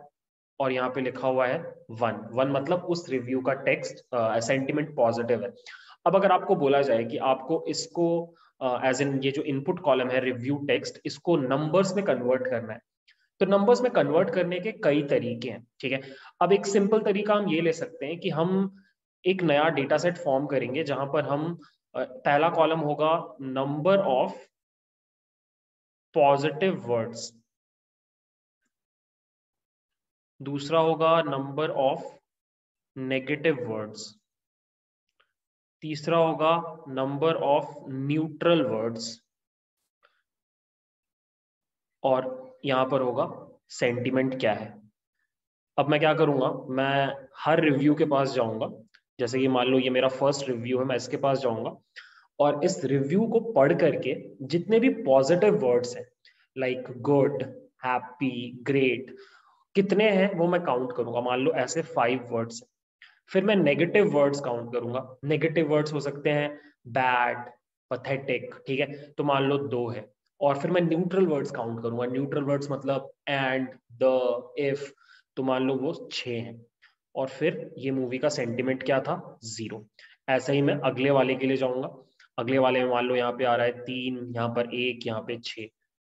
और यहाँ पे लिखा हुआ है वन मतलब उस रिव्यू का टेक्स्ट सेंटिमेंट पॉजिटिव है। अब अगर आपको बोला जाए कि आपको इसको एज इन ये जो इनपुट कॉलम है रिव्यू टेक्स्ट इसको नंबर्स में कन्वर्ट करना है, तो नंबर्स में कन्वर्ट करने के कई तरीके हैं। ठीक है, अब एक सिंपल तरीका हम ये ले सकते हैं कि हम एक नया डेटा सेट फॉर्म करेंगे जहां पर हम पहला कॉलम होगा नंबर ऑफ पॉजिटिव वर्ड्स, दूसरा होगा नंबर ऑफ नेगेटिव वर्ड्स, तीसरा होगा नंबर ऑफ न्यूट्रल वर्ड्स और यहाँ पर होगा सेंटिमेंट क्या है। अब मैं क्या करूँगा, मैं हर रिव्यू के पास जाऊँगा, जैसे कि मान लो ये मेरा फर्स्ट रिव्यू है, मैं इसके पास जाऊँगा और इस रिव्यू को पढ़ करके जितने भी पॉजिटिव वर्ड्स हैं लाइक गुड, हैप्पी, ग्रेट, कितने हैं वो मैं काउंट करूंगा। मान लो ऐसे 5 वर्ड्स हैं। फिर मैं नेगेटिव वर्ड्स काउंट करूंगा। नेगेटिव वर्ड्स हो सकते हैं बैड, पैथेटिक, ठीक है, तो मान लो 2 है। और फिर मैं न्यूट्रल वर्ड्स काउंट करूंगा। न्यूट्रल वर्ड्स मतलब एंड, द, इफ, तो मान लो वो 6 हैं। और फिर ये मूवी का सेंटिमेंट क्या था, 0। ऐसे ही मैं अगले वाले के लिए जाऊंगा। अगले वाले में मान लो यहाँ पे आ रहा है 3, यहाँ पर 1, यहाँ पे 6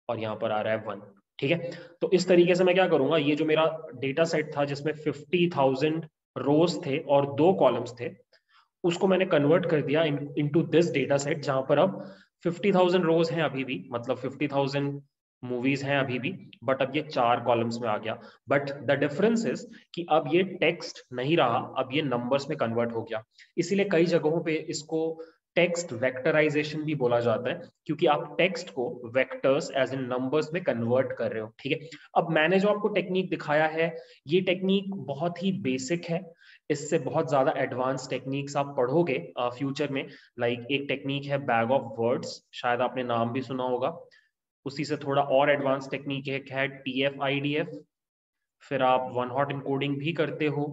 और यहाँ पर आ रहा है 1। ठीक है, तो इस तरीके से मैं क्या करूंगा, ये जो मेरा डेटा सेट था जिसमें 50,000 रोज थे और 2 कॉलम्स थे, उसको मैंने कन्वर्ट कर दिया इनटू दिस डेटा सेट जहां पर अब 50,000 रोज हैं अभी भी, मतलब 50,000 मूवीज हैं अभी भी, बट अब ये 4 कॉलम्स में आ गया। बट द डिफरेंस इज कि अब ये टेक्स्ट नहीं रहा, अब ये नंबर्स में कन्वर्ट हो गया। इसीलिए कई जगहों पर इसको टेक्स्ट वेक्टराइजेशन भी बोला जाता है, क्योंकि आप टेक्स्ट को वेक्टर्स एज इन नंबर्स में कन्वर्ट कर रहे हो। ठीक है, अब मैंने जो आपको टेक्निक दिखाया है, ये टेक्निक बहुत ही बेसिक है। इससे बहुत ज्यादा एडवांस टेक्निक्स आप पढ़ोगे फ्यूचर में। लाइक एक टेक्निक है बैग ऑफ वर्ड्स, शायद आपने नाम भी सुना होगा। उसी से थोड़ा और एडवांस टेक्निक एक है TF-IDF, फिर आप वन हॉट इनकोडिंग भी करते हो।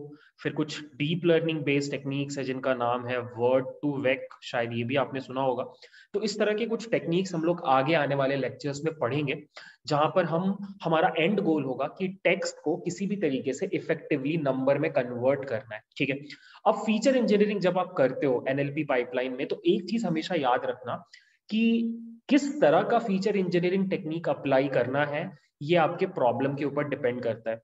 फिर कुछ डीप लर्निंग बेस्ड टेक्निक्स है जिनका नाम है Word2Vec, शायद ये भी आपने सुना होगा। तो इस तरह के कुछ टेक्निक्स हम लोग आगे आने वाले लेक्चर्स में पढ़ेंगे, जहां पर हमारा एंड गोल होगा कि टेक्स्ट को किसी भी तरीके से इफेक्टिवली नंबर में कन्वर्ट करना है। ठीक है, अब फीचर इंजीनियरिंग जब आप करते हो NLP पाइपलाइन में, तो एक चीज हमेशा याद रखना कि किस तरह का फीचर इंजीनियरिंग टेक्निक अप्लाई करना है, ये आपके प्रॉब्लम के ऊपर डिपेंड करता है।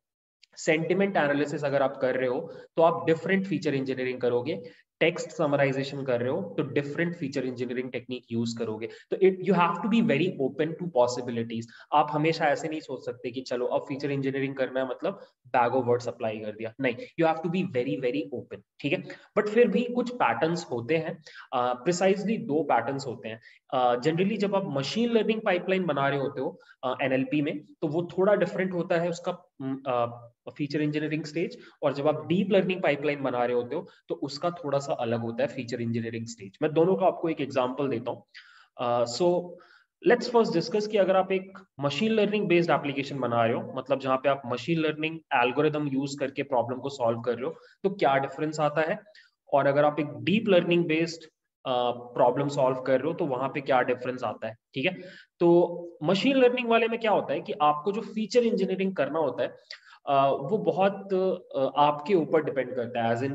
सेंटिमेंट एनालिसिस अगर आप कर रहे हो तो आप डिफरेंट फीचर इंजीनियरिंग करोगे, टेक्स्ट समराइजेशन कर रहे हो तो different feature engineering technique use करोगे। तो it you have to be very open to possibilities. आप हमेशा ऐसे नहीं सोच सकते कि चलो अब फीचर इंजीनियरिंग करना है मतलब बैग ऑफ वर्ड्स अप्लाई कर दिया, नहीं, you have to be very very open. ठीक है, बट फिर भी कुछ पैटर्न्स होते हैं, प्रिसाइजली 2 पैटर्न्स होते हैं। जनरली जब आप मशीन लर्निंग पाइपलाइन बना रहे होते हो NLP में, तो वो थोड़ा डिफरेंट होता है उसका फीचर इंजीनियरिंग स्टेज, और जब आप डीप लर्निंग पाइपलाइन बना रहे होते हो तो उसका थोड़ा सा अलग होता है फीचर इंजीनियरिंग स्टेज। मैं दोनों का आपको एक एग्जांपल देता हूं। सो लेट्स फर्स्ट डिस्कस कि अगर आप एक मशीन लर्निंग बेस्ड एप्लीकेशन बना रहे हो, मतलब जहां पे आप मशीन लर्निंग एल्गोरिदम यूज करके प्रॉब्लम को सॉल्व कर रहे हो, तो क्या डिफरेंस आता है। और अगर आप एक deep learning based problem solve कर रहे हो तो वहां पे क्या डिफरेंस आता है। ठीक है, तो मशीन लर्निंग वाले में क्या होता है कि आपको जो फीचर इंजीनियरिंग करना होता है वो बहुत आपके ऊपर डिपेंड करता है, एज इन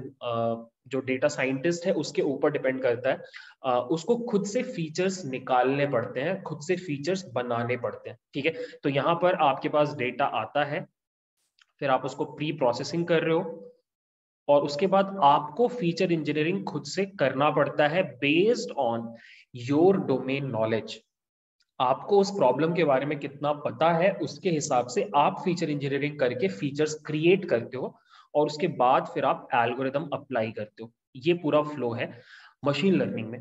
जो डेटा साइंटिस्ट है उसके ऊपर डिपेंड करता है। उसको खुद से फीचर्स निकालने पड़ते हैं, खुद से फीचर्स बनाने पड़ते हैं। ठीक है, तो यहाँ पर आपके पास डेटा आता है, फिर आप उसको प्री प्रोसेसिंग कर रहे हो और उसके बाद आपको फीचर इंजीनियरिंग खुद से करना पड़ता है based on your domain knowledge. आपको उस प्रॉब्लम के बारे में कितना पता है उसके हिसाब से आप फीचर इंजीनियरिंग करके फीचर्स क्रिएट करते हो और उसके बाद फिर आप एल्गोरिदम अप्लाई करते हो। ये पूरा फ्लो है मशीन लर्निंग में।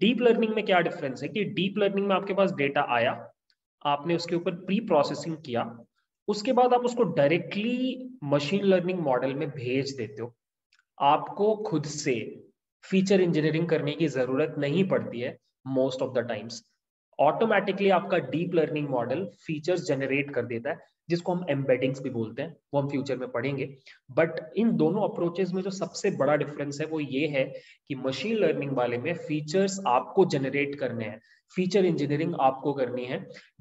डीप लर्निंग में क्या डिफरेंस है कि डीप लर्निंग में आपके पास डेटा आया, आपने उसके ऊपर प्री प्रोसेसिंग किया, उसके बाद आप उसको डायरेक्टली मशीन लर्निंग मॉडल में भेज देते हो। आपको खुद से फीचर इंजीनियरिंग करने की जरूरत नहीं पड़ती है। Most of the times automatically आपका deep learning model features generate कर देता है, जिसको हम एम्बेडिंग्स भी बोलते हैं, वो हम फ्यूचर में पढ़ेंगे। बट इन दोनों अप्रोचेस में जो सबसे बड़ा डिफरेंस है वो ये है कि मशीन लर्निंग वाले में फीचर्स आपको जनरेट करने हैं, फीचर इंजीनियरिंग आपको करनी है।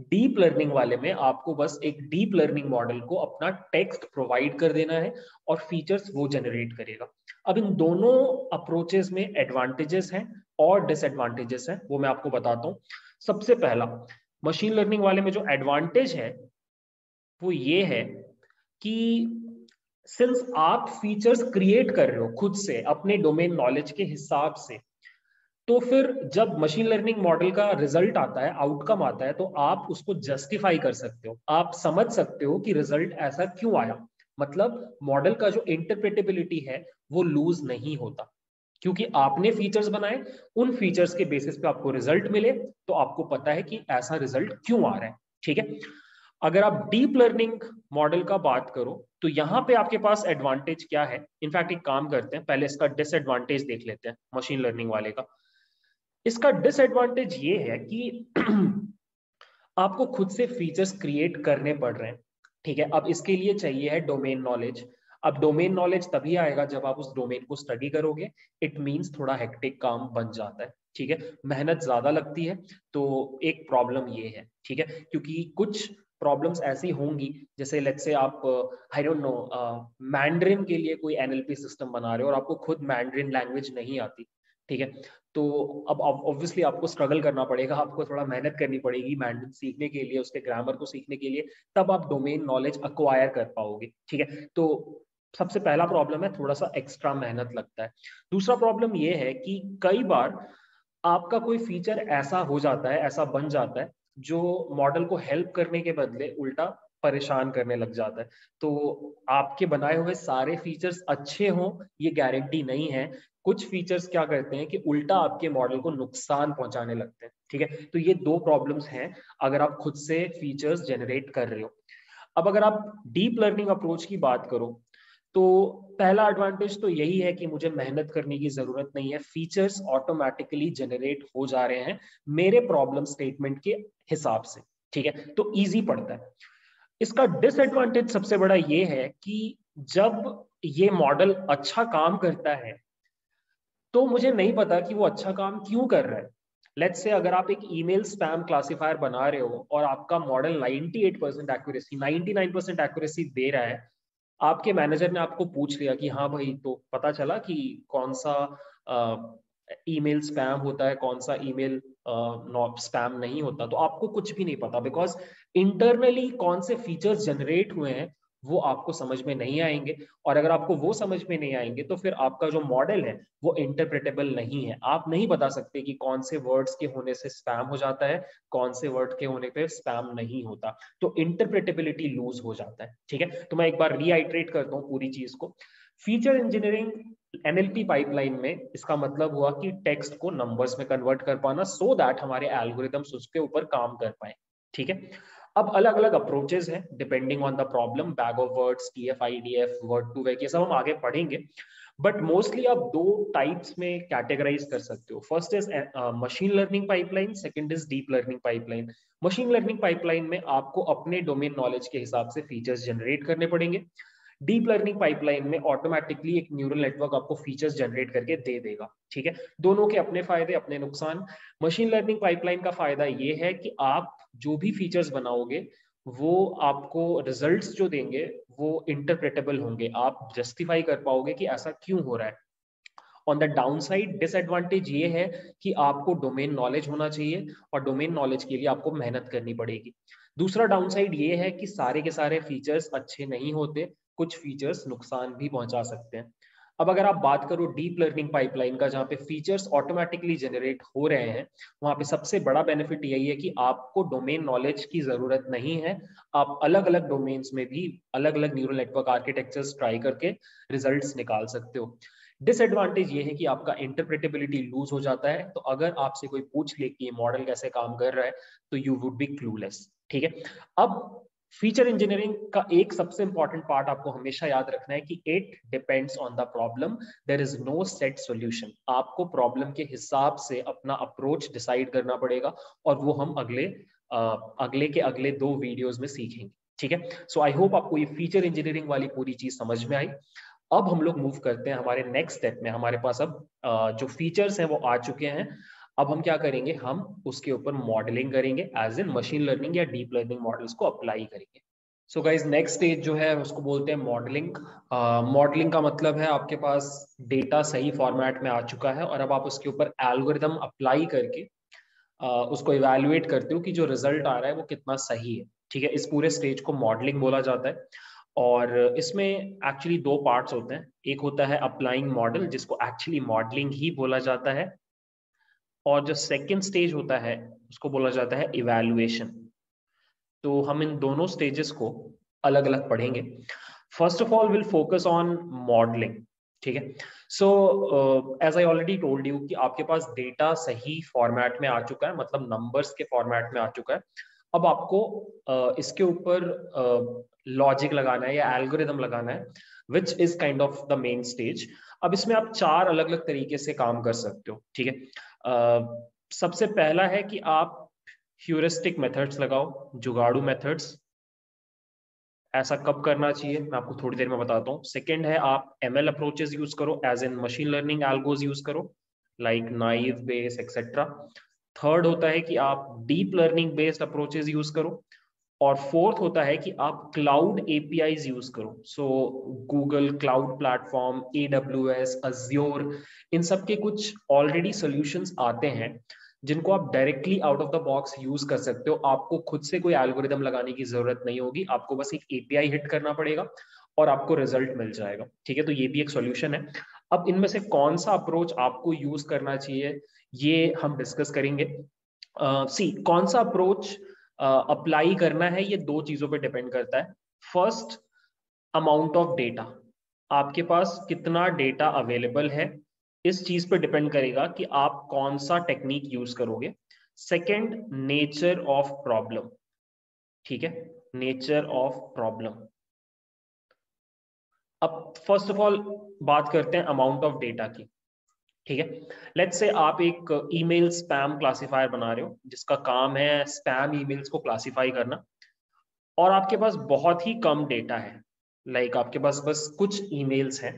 डीप लर्निंग वाले में आपको बस एक डीप लर्निंग मॉडल को अपना टेक्स्ट प्रोवाइड कर देना है और फीचर्स वो जनरेट करेगा। अब इन दोनों अप्रोचेस में एडवांटेजेस हैं और डिसएडवांटेजेस हैं, वो मैं आपको बताता हूँ। सबसे पहला, मशीन लर्निंग वाले में जो एडवांटेज है वो ये है कि सिंस आप फीचर्स क्रिएट कर रहे हो खुद से अपने डोमेन नॉलेज के हिसाब से, तो फिर जब मशीन लर्निंग मॉडल का रिजल्ट आता है, आउटकम आता है, तो आप उसको जस्टिफाई कर सकते हो, आप समझ सकते हो कि रिजल्ट ऐसा क्यों आया। मतलब मॉडल का जो इंटरप्रेटेबिलिटी है वो लूज नहीं होता, क्योंकि आपने फीचर्स बनाए, उन फीचर्स के बेसिस पे आपको रिजल्ट मिले तो आपको पता है कि ऐसा रिजल्ट क्यों आ रहा है। ठीक है, अगर आप डीप लर्निंग मॉडल का बात करो तो यहाँ पे आपके पास एडवांटेज क्या है, इनफैक्ट एक काम करते हैं, पहले इसका डिसएडवांटेज देख लेते हैं मशीन लर्निंग वाले का। इसका डिसएडवांटेज ये है कि आपको खुद से फीचर्स क्रिएट करने पड़ रहे हैं। ठीक है, अब इसके लिए चाहिए है डोमेन नॉलेज। अब डोमेन नॉलेज तभी आएगा जब आप उस डोमेन को स्टडी करोगे। इट मींस थोड़ा हेक्टिक काम बन जाता है, ठीक है, मेहनत ज्यादा लगती है, तो एक प्रॉब्लम ये है। ठीक है, क्योंकि कुछ प्रॉब्लम्स ऐसी होंगी जैसे लेट्स से आप आई डोंट नो मैंड्रिन के लिए कोई एनएलपी सिस्टम बना रहे हो और आपको खुद मैंड्रिन लैंग्वेज नहीं आती। ठीक है, तो अब ऑब्वियसली आपको स्ट्रगल करना पड़ेगा, आपको थोड़ा मेहनत करनी पड़ेगी मैंड्रिन सीखने के लिए, उसके ग्रामर को सीखने के लिए, तब आप डोमेन नॉलेज अक्वायर कर पाओगे। ठीक है, तो सबसे पहला प्रॉब्लम है थोड़ा सा एक्स्ट्रा मेहनत लगता है। दूसरा प्रॉब्लम ये है कि कई बार आपका कोई फीचर ऐसा हो जाता है, ऐसा बन जाता है जो मॉडल को हेल्प करने के बदले उल्टा परेशान करने लग जाता है। तो आपके बनाए हुए सारे फीचर्स अच्छे हों ये गारंटी नहीं है, कुछ फीचर्स क्या करते हैं कि उल्टा आपके मॉडल को नुकसान पहुंचाने लगते हैं। ठीक है, तो ये दो प्रॉब्लम्स हैं अगर आप खुद से फीचर्स जनरेट कर रहे हो। अब अगर आप डीप लर्निंग अप्रोच की बात करो तो पहला एडवांटेज तो यही है कि मुझे मेहनत करने की जरूरत नहीं है, फीचर्स ऑटोमेटिकली जनरेट हो जा रहे हैं मेरे प्रॉब्लम स्टेटमेंट के हिसाब से। ठीक है, तो इजी पड़ता है। इसका डिसएडवांटेज सबसे बड़ा ये है कि जब ये मॉडल अच्छा काम करता है तो मुझे नहीं पता कि वो अच्छा काम क्यों कर रहा है। लेट्स से अगर आप एक ईमेल स्पैम क्लासिफायर बना रहे हो और आपका मॉडल 98% एक्यूरेसी 99% एक्यूरेसी दे रहा है, आपके मैनेजर ने आपको पूछ लिया कि हाँ भाई, तो पता चला कि कौन सा ईमेल स्पैम होता है, कौन सा ईमेल स्पैम नहीं होता, तो आपको कुछ भी नहीं पता, बिकॉज इंटरनली कौन से फीचर्स जनरेट हुए हैं वो आपको समझ में नहीं आएंगे। और अगर आपको वो समझ में नहीं आएंगे तो फिर आपका जो मॉडल है वो इंटरप्रेटेबल नहीं है। आप नहीं बता सकते कि कौन से वर्ड्स के होने से स्पैम हो जाता है, कौन से वर्ड के होने पे स्पैम नहीं होता, तो इंटरप्रेटेबिलिटी लूज हो जाता है। ठीक है, तो मैं एक बार रीआइट्रेट करता हूँ पूरी चीज को। फीचर इंजीनियरिंग एनएलपी पाइपलाइन में इसका मतलब हुआ कि टेक्स्ट को नंबर्स में कन्वर्ट कर पाना, सो दैट हमारे एल्गोरिदम्स उसके ऊपर काम कर पाए। ठीक है, अब अलग अलग अप्रोचेस हैं depending on the problem, bag of words, TF-IDF, Word2Vec, ये सब हम आगे पढ़ेंगे। बट मोस्टली आप दो टाइप्स में कैटेगराइज कर सकते हो। First is machine learning pipeline, second is deep learning pipeline. Machine learning pipeline में आपको अपने डोमेन नॉलेज के हिसाब से फीचर्स जनरेट करने पड़ेंगे। डीप लर्निंग पाइपलाइन में ऑटोमेटिकली एक न्यूरल नेटवर्क आपको फीचर्स जनरेट करके दे देगा। ठीक है, दोनों के अपने फायदे, अपने नुकसान। मशीन लर्निंग पाइपलाइन का फायदा ये है कि आप जो भी फीचर्स बनाओगे वो आपको रिजल्ट्स जो देंगे वो इंटरप्रेटेबल होंगे, आप जस्टिफाई कर पाओगे कि ऐसा क्यों हो रहा है। On the down side disadvantage ये है कि आपको डोमेन नॉलेज होना चाहिए और डोमेन नॉलेज के लिए आपको मेहनत करनी पड़ेगी। दूसरा डाउन साइड ये है कि सारे के सारे फीचर्स अच्छे नहीं होते, कुछ फीचर्स नुकसान भी पहुंचा सकते हैं। अब अगर आप बात करो डीप लर्निंग पाइपलाइन का, जहाँ पे फीचर्स ऑटोमेटिकली जनरेट हो रहे हैं, वहाँ पे सबसे बड़ा बेनिफिट यही है कि आपको डोमेन नॉलेज की जरूरत नहीं है। आप अलग अलग डोमेन्स में भी अलग अलग न्यूरल नेटवर्क आर्किटेक्चर्स ट्राई करके रिजल्ट्स निकाल सकते हो। डिसएडवांटेज ये है कि आपका इंटरप्रेटेबिलिटी लूज हो जाता है, तो अगर आपसे कोई पूछ ले कि ये मॉडल कैसे काम कर रहा है तो यू वुड बी क्लूलेस। ठीक है, अब फीचर इंजीनियरिंग का एक सबसे इंपॉर्टेंट पार्ट आपको हमेशा याद रखना है कि it depends on the problem, there is no set solution. आपको प्रॉब्लम के हिसाब से अपना अप्रोच डिसाइड करना पड़ेगा और वो हम अगले 2 वीडियोस में सीखेंगे। ठीक है, सो आई होप आपको ये फीचर इंजीनियरिंग वाली पूरी चीज समझ में आई। अब हम लोग मूव करते हैं हमारे नेक्स्ट स्टेप में। हमारे पास अब जो फीचर्स हैं वो आ चुके हैं, अब हम क्या करेंगे, हम उसके ऊपर मॉडलिंग करेंगे एज इन मशीन लर्निंग या डीप लर्निंग मॉडल्स को अप्लाई करेंगे। सो गाइज नेक्स्ट स्टेज जो है उसको बोलते हैं मॉडलिंग। मॉडलिंग का मतलब है आपके पास डेटा सही फॉर्मेट में आ चुका है और अब आप उसके ऊपर एल्गोरिदम अप्लाई करके उसको इवेल्युएट करते हो कि जो रिजल्ट आ रहा है वो कितना सही है। ठीक है, इस पूरे स्टेज को मॉडलिंग बोला जाता है। और इसमें एक्चुअली दो पार्ट्स होते हैं, एक होता है अप्लाइंग मॉडल जिसको एक्चुअली मॉडलिंग ही बोला जाता है, और जो सेकेंड स्टेज होता है उसको बोला जाता है इवेल्युएशन। तो हम इन दोनों स्टेजेस को अलग अलग पढ़ेंगे। First of all will focus on modelling. ठीक है, so as I already told you कि आपके पास डेटा सही फॉर्मेट में आ चुका है, मतलब नंबर्स के फॉर्मेट में आ चुका है। अब आपको इसके ऊपर लॉजिक लगाना है या एल्गोरिदम लगाना है, which is kind of the main stage. अब इसमें आप चार अलग अलग तरीके से काम कर सकते हो। ठीक है, सबसे पहला है कि आप ह्यूरिस्टिक मेथड्स लगाओ, जुगाड़ू मेथड्स। ऐसा कब करना चाहिए मैं आपको थोड़ी देर में बताता हूँ। सेकेंड है आप एमएल अप्रोचेस यूज करो, as in machine learning algos use करो, like naive Bayes etcetera. Third होता है कि आप deep learning based approaches use करो, और फोर्थ होता है कि आप क्लाउड एपीआईज यूज करो। So Google cloud platform, AWS, Azure, इन सब के कुछ ऑलरेडी सॉल्यूशंस आते हैं जिनको आप directly out of the box use कर सकते हो। आपको खुद से कोई एल्गोरिदम लगाने की जरूरत नहीं होगी, आपको बस एक एपीआई हिट करना पड़ेगा और आपको रिजल्ट मिल जाएगा। ठीक है, तो ये भी एक सॉल्यूशन है। अब इनमें से कौन सा अप्रोच आपको यूज करना चाहिए ये हम डिस्कस करेंगे। कौन सा अप्रोच अप्लाई करना है ये दो चीजों पे डिपेंड करता है। फर्स्ट, अमाउंट ऑफ डेटा, आपके पास कितना डेटा अवेलेबल है, इस चीज पे डिपेंड करेगा कि आप कौन सा टेक्निक यूज करोगे। Second, nature of problem. ठीक है, नेचर ऑफ प्रॉब्लम। अब फर्स्ट ऑफ ऑल बात करते हैं अमाउंट ऑफ डेटा की। ठीक है, लेट्स से आप एक ईमेल स्पैम क्लासिफायर बना रहे हो जिसका काम है स्पैम ईमेल्स को क्लासिफाई करना, और आपके पास बहुत ही कम डेटा है, लाइक आपके पास बस कुछ ईमेल्स हैं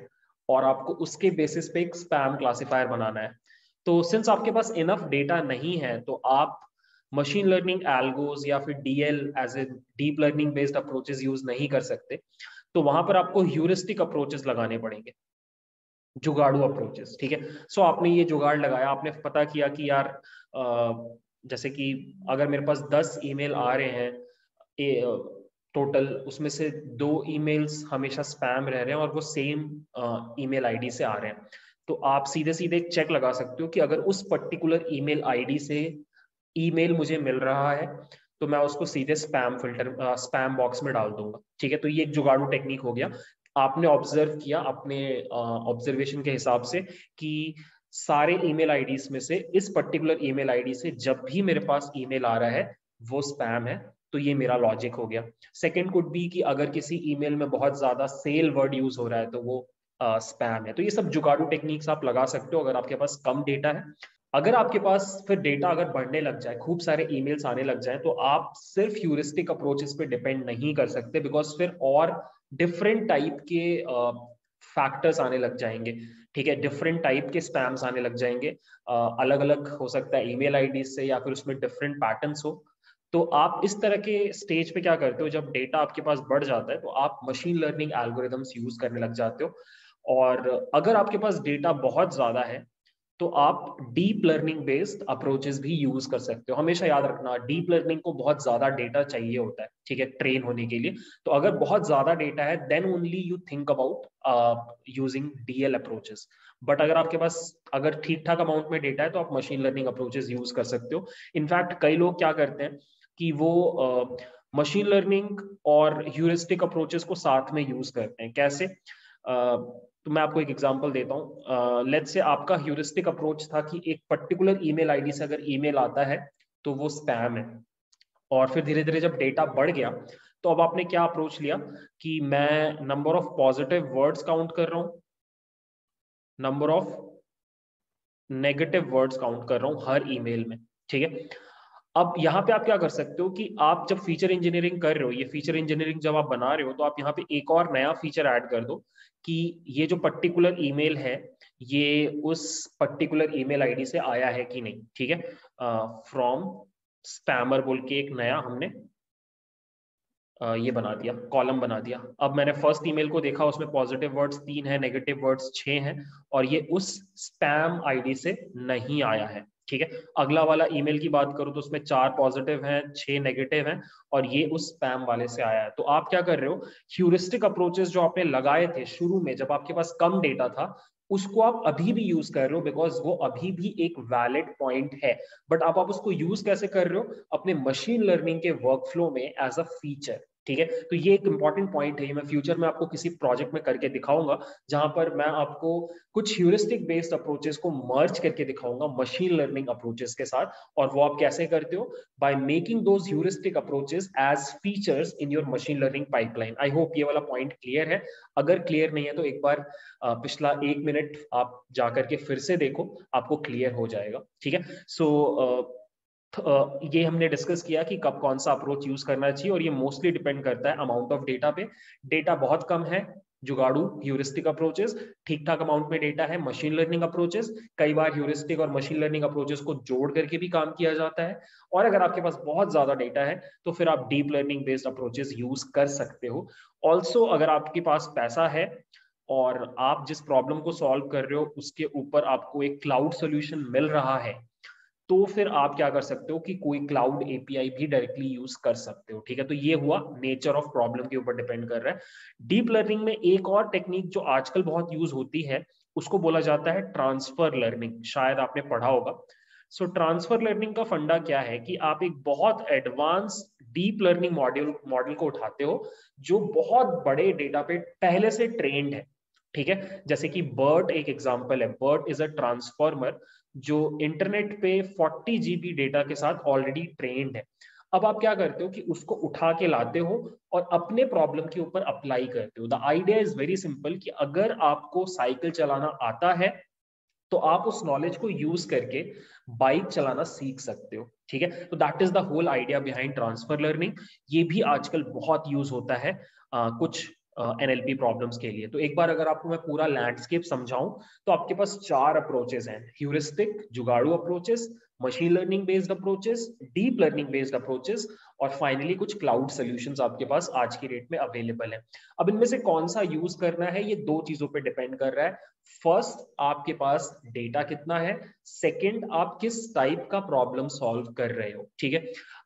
और आपको उसके बेसिस पे एक स्पैम क्लासिफायर बनाना है। तो सिंस आपके पास इनफ डेटा नहीं है, तो आप मशीन लर्निंग एल्गोज या फिर DL as a deep learning based approaches use नहीं कर सकते। तो वहां पर आपको ह्यूरिस्टिक अप्रोचेस लगाने पड़ेंगे, जुगाड़ू अप्रोचेस। ठीक है, सो आपने ये जुगाड़ लगाया, आपने पता किया कि यार जैसे कि अगर मेरे पास 10 ईमेल आ रहे हैं टोटल, उसमें से 2 ईमेल्स हमेशा स्पैम रह रहे हैं और वो सेम ईमेल आईडी से आ रहे हैं। तो आप सीधे सीधे चेक लगा सकते हो कि अगर उस पर्टिकुलर ईमेल आईडी से ईमेल मुझे मिल रहा है तो मैं उसको सीधे स्पैम फिल्टर स्पैम बॉक्स में डाल दूंगा। ठीक है, तो ये एक जुगाड़ू टेक्निक हो गया। आपने ऑब्जर्व किया अपने ऑब्जर्वेशन के हिसाब से कि सारे ईमेल आईडीज में से इस पर्टिकुलर ईमेल आईडी से जब भी मेरे पास ईमेल आ रहा है वो स्पैम है, तो ये मेरा लॉजिक हो गया। सेकंड कुड बी कि अगर किसी ईमेल में बहुत ज्यादा सेल वर्ड यूज हो रहा है तो वो स्पैम है। तो ये सब जुगाड़ू टेक्निक्स आप लगा सकते हो अगर आपके पास कम डेटा है। अगर आपके पास फिर डेटा अगर बढ़ने लग जाए, खूब सारे ईमेल्स आने लग जाए, तो आप सिर्फ ह्यूरिस्टिक अप्रोचेस पे डिपेंड नहीं कर सकते, बिकॉज फिर और डिफरेंट टाइप के फैक्टर्स आने लग जाएंगे। ठीक है, डिफरेंट टाइप के स्पैम्स आने लग जाएंगे, अलग अलग हो सकता है ईमेल आईडी से या फिर उसमें डिफरेंट पैटर्न्स हो। तो आप इस तरह के स्टेज पे क्या करते हो, जब डेटा आपके पास बढ़ जाता है तो आप मशीन लर्निंग एल्गोरिदम्स यूज करने लग जाते हो, और अगर आपके पास डेटा बहुत ज्यादा है तो आप डीप लर्निंग बेस्ड अप्रोचेस भी यूज कर सकते हो। हमेशा याद रखना, डीप लर्निंग को बहुत ज्यादा डेटा चाहिए होता है, ठीक है, ट्रेन होने के लिए। तो अगर बहुत ज्यादा डेटा है then only you think about using DL approaches, but अगर आपके पास अगर ठीक ठाक अमाउंट में डेटा है तो आप मशीन लर्निंग अप्रोचेस यूज कर सकते हो। इनफैक्ट कई लोग क्या करते हैं कि वो मशीन लर्निंग और ह्यूरिस्टिक अप्रोचेस को साथ में यूज करते हैं। कैसे? तो मैं आपको एक एग्जांपल देता हूँ। लेट्स से आपका ह्यूरिस्टिक अप्रोच था कि एक पर्टिकुलर ईमेल आईडी से अगर ईमेल आता है तो वो स्पैम है, और फिर धीरे धीरे जब डेटा बढ़ गया तो अब आपने क्या अप्रोच लिया कि मैं number of positive words count कर रहा हूँ, number of negative words count कर रहा हूँ हर ईमेल में। ठीक है, अब यहाँ पे आप क्या कर सकते हो कि आप जब फीचर इंजीनियरिंग कर रहे हो, ये फीचर इंजीनियरिंग जब आप बना रहे हो, तो आप यहाँ पे एक और नया फीचर ऐड कर दो कि ये जो पर्टिकुलर ईमेल है ये उस पर्टिकुलर ईमेल आईडी से आया है कि नहीं, ठीक है। फ्रॉम स्पैमर बोल के एक नया हमने ये बना दिया, कॉलम बना दिया। अब मैंने फर्स्ट ईमेल को देखा, उसमें पॉजिटिव वर्ड्स 3 है, नेगेटिव वर्ड्स 6 हैं और ये उस स्पैम आईडी से नहीं आया है, ठीक है। अगला वाला ईमेल की बात करूं तो उसमें 4 पॉजिटिव हैं, 6 नेगेटिव हैं और ये उस स्पैम वाले से आया है। तो आप क्या कर रहे हो, ह्यूरिस्टिक अप्रोचेस जो आपने लगाए थे शुरू में जब आपके पास कम डेटा था, उसको आप अभी भी यूज कर रहे हो बिकॉज वो अभी भी एक वैलिड पॉइंट है। बट आप उसको यूज कैसे कर रहे हो, अपने मशीन लर्निंग के वर्कफ्लो में एज अ फीचर, ठीक है। तो ये एक इंपॉर्टेंट पॉइंट है, मैं फ्यूचर में आपको किसी प्रोजेक्ट में करके दिखाऊंगा जहां पर मैं आपको कुछ ह्यूरिस्टिक बेस्ड अप्रोचेस को मर्ज करके दिखाऊंगा मशीन लर्निंग अप्रोचेस के साथ। और वो आप कैसे करते हो, by making those heuristic approaches as features in your machine learning pipeline. I hope ये वाला पॉइंट क्लियर है, अगर क्लियर नहीं है तो एक बार पिछला 1 मिनट आप जाकर के फिर से देखो, आपको क्लियर हो जाएगा, ठीक है। सो ये हमने डिस्कस किया कि कब कौन सा अप्रोच यूज करना चाहिए और ये मोस्टली डिपेंड करता है अमाउंट ऑफ डेटा पे। डेटा बहुत कम है, जुगाड़ू ह्यूरिस्टिक अप्रोचेस, ठीक ठाक अमाउंट में डेटा है, मशीन लर्निंग अप्रोचेस, कई बार ह्यूरिस्टिक और मशीन लर्निंग अप्रोचेस को जोड़ करके भी काम किया जाता है। और अगर आपके पास बहुत ज्यादा डेटा है तो फिर आप deep learning based approaches use कर सकते हो। ऑल्सो अगर आपके पास पैसा है और आप जिस प्रॉब्लम को सॉल्व कर रहे हो उसके ऊपर आपको एक क्लाउड सोल्यूशन मिल रहा है, तो फिर आप क्या कर सकते हो कि कोई क्लाउड एपीआई भी डायरेक्टली यूज कर सकते हो, ठीक है। तो ये हुआ नेचर ऑफ प्रॉब्लम के ऊपर डिपेंड कर रहा है। डीप लर्निंग में एक और टेक्निक जो आजकल बहुत यूज होती है उसको बोला जाता है ट्रांसफर लर्निंग, शायद आपने पढ़ा होगा। सो ट्रांसफर लर्निंग का फंडा क्या है कि आप एक बहुत एडवांस डीप लर्निंग मॉडल को उठाते हो जो बहुत बड़े डेटा पे पहले से ट्रेंड है, ठीक है। जैसे कि बर्ट एक एग्जाम्पल है, बर्ट इज अ ट्रांसफॉर्मर जो इंटरनेट पे 40 जीबी डेटा के साथ ऑलरेडी ट्रेंड है। अब आप क्या करते हो कि उसको उठा के लाते हो और अपने प्रॉब्लम के ऊपर अप्लाई करते हो। The idea is very simple कि अगर आपको साइकिल चलाना आता है तो आप उस नॉलेज को यूज करके बाइक चलाना सीख सकते हो, ठीक है। तो that is the whole idea behind transfer learning. ये भी आजकल बहुत यूज होता है कुछ एनएलपी प्रॉब्लम्स के लिए। तो एक बार अगर आपको मैं पूरा लैंडस्केप समझाऊं तो आपके पास 4 अप्रोचेस हैं, ह्यूरिस्टिक जुगाड़ू approaches, machine learning based approaches, deep learning based approaches और फाइनली कुछ क्लाउड सॉल्यूशंस आपके पास आज की डेट में अवेलेबल है। अब इनमें से कौन सा यूज करना है ये 2 चीजों पे डिपेंड कर रहा है। फर्स्ट, आपके पास डेटा कितना है, सेकेंड, आप किस टाइप का प्रॉब्लम सॉल्व कर रहे हो, ठीक है।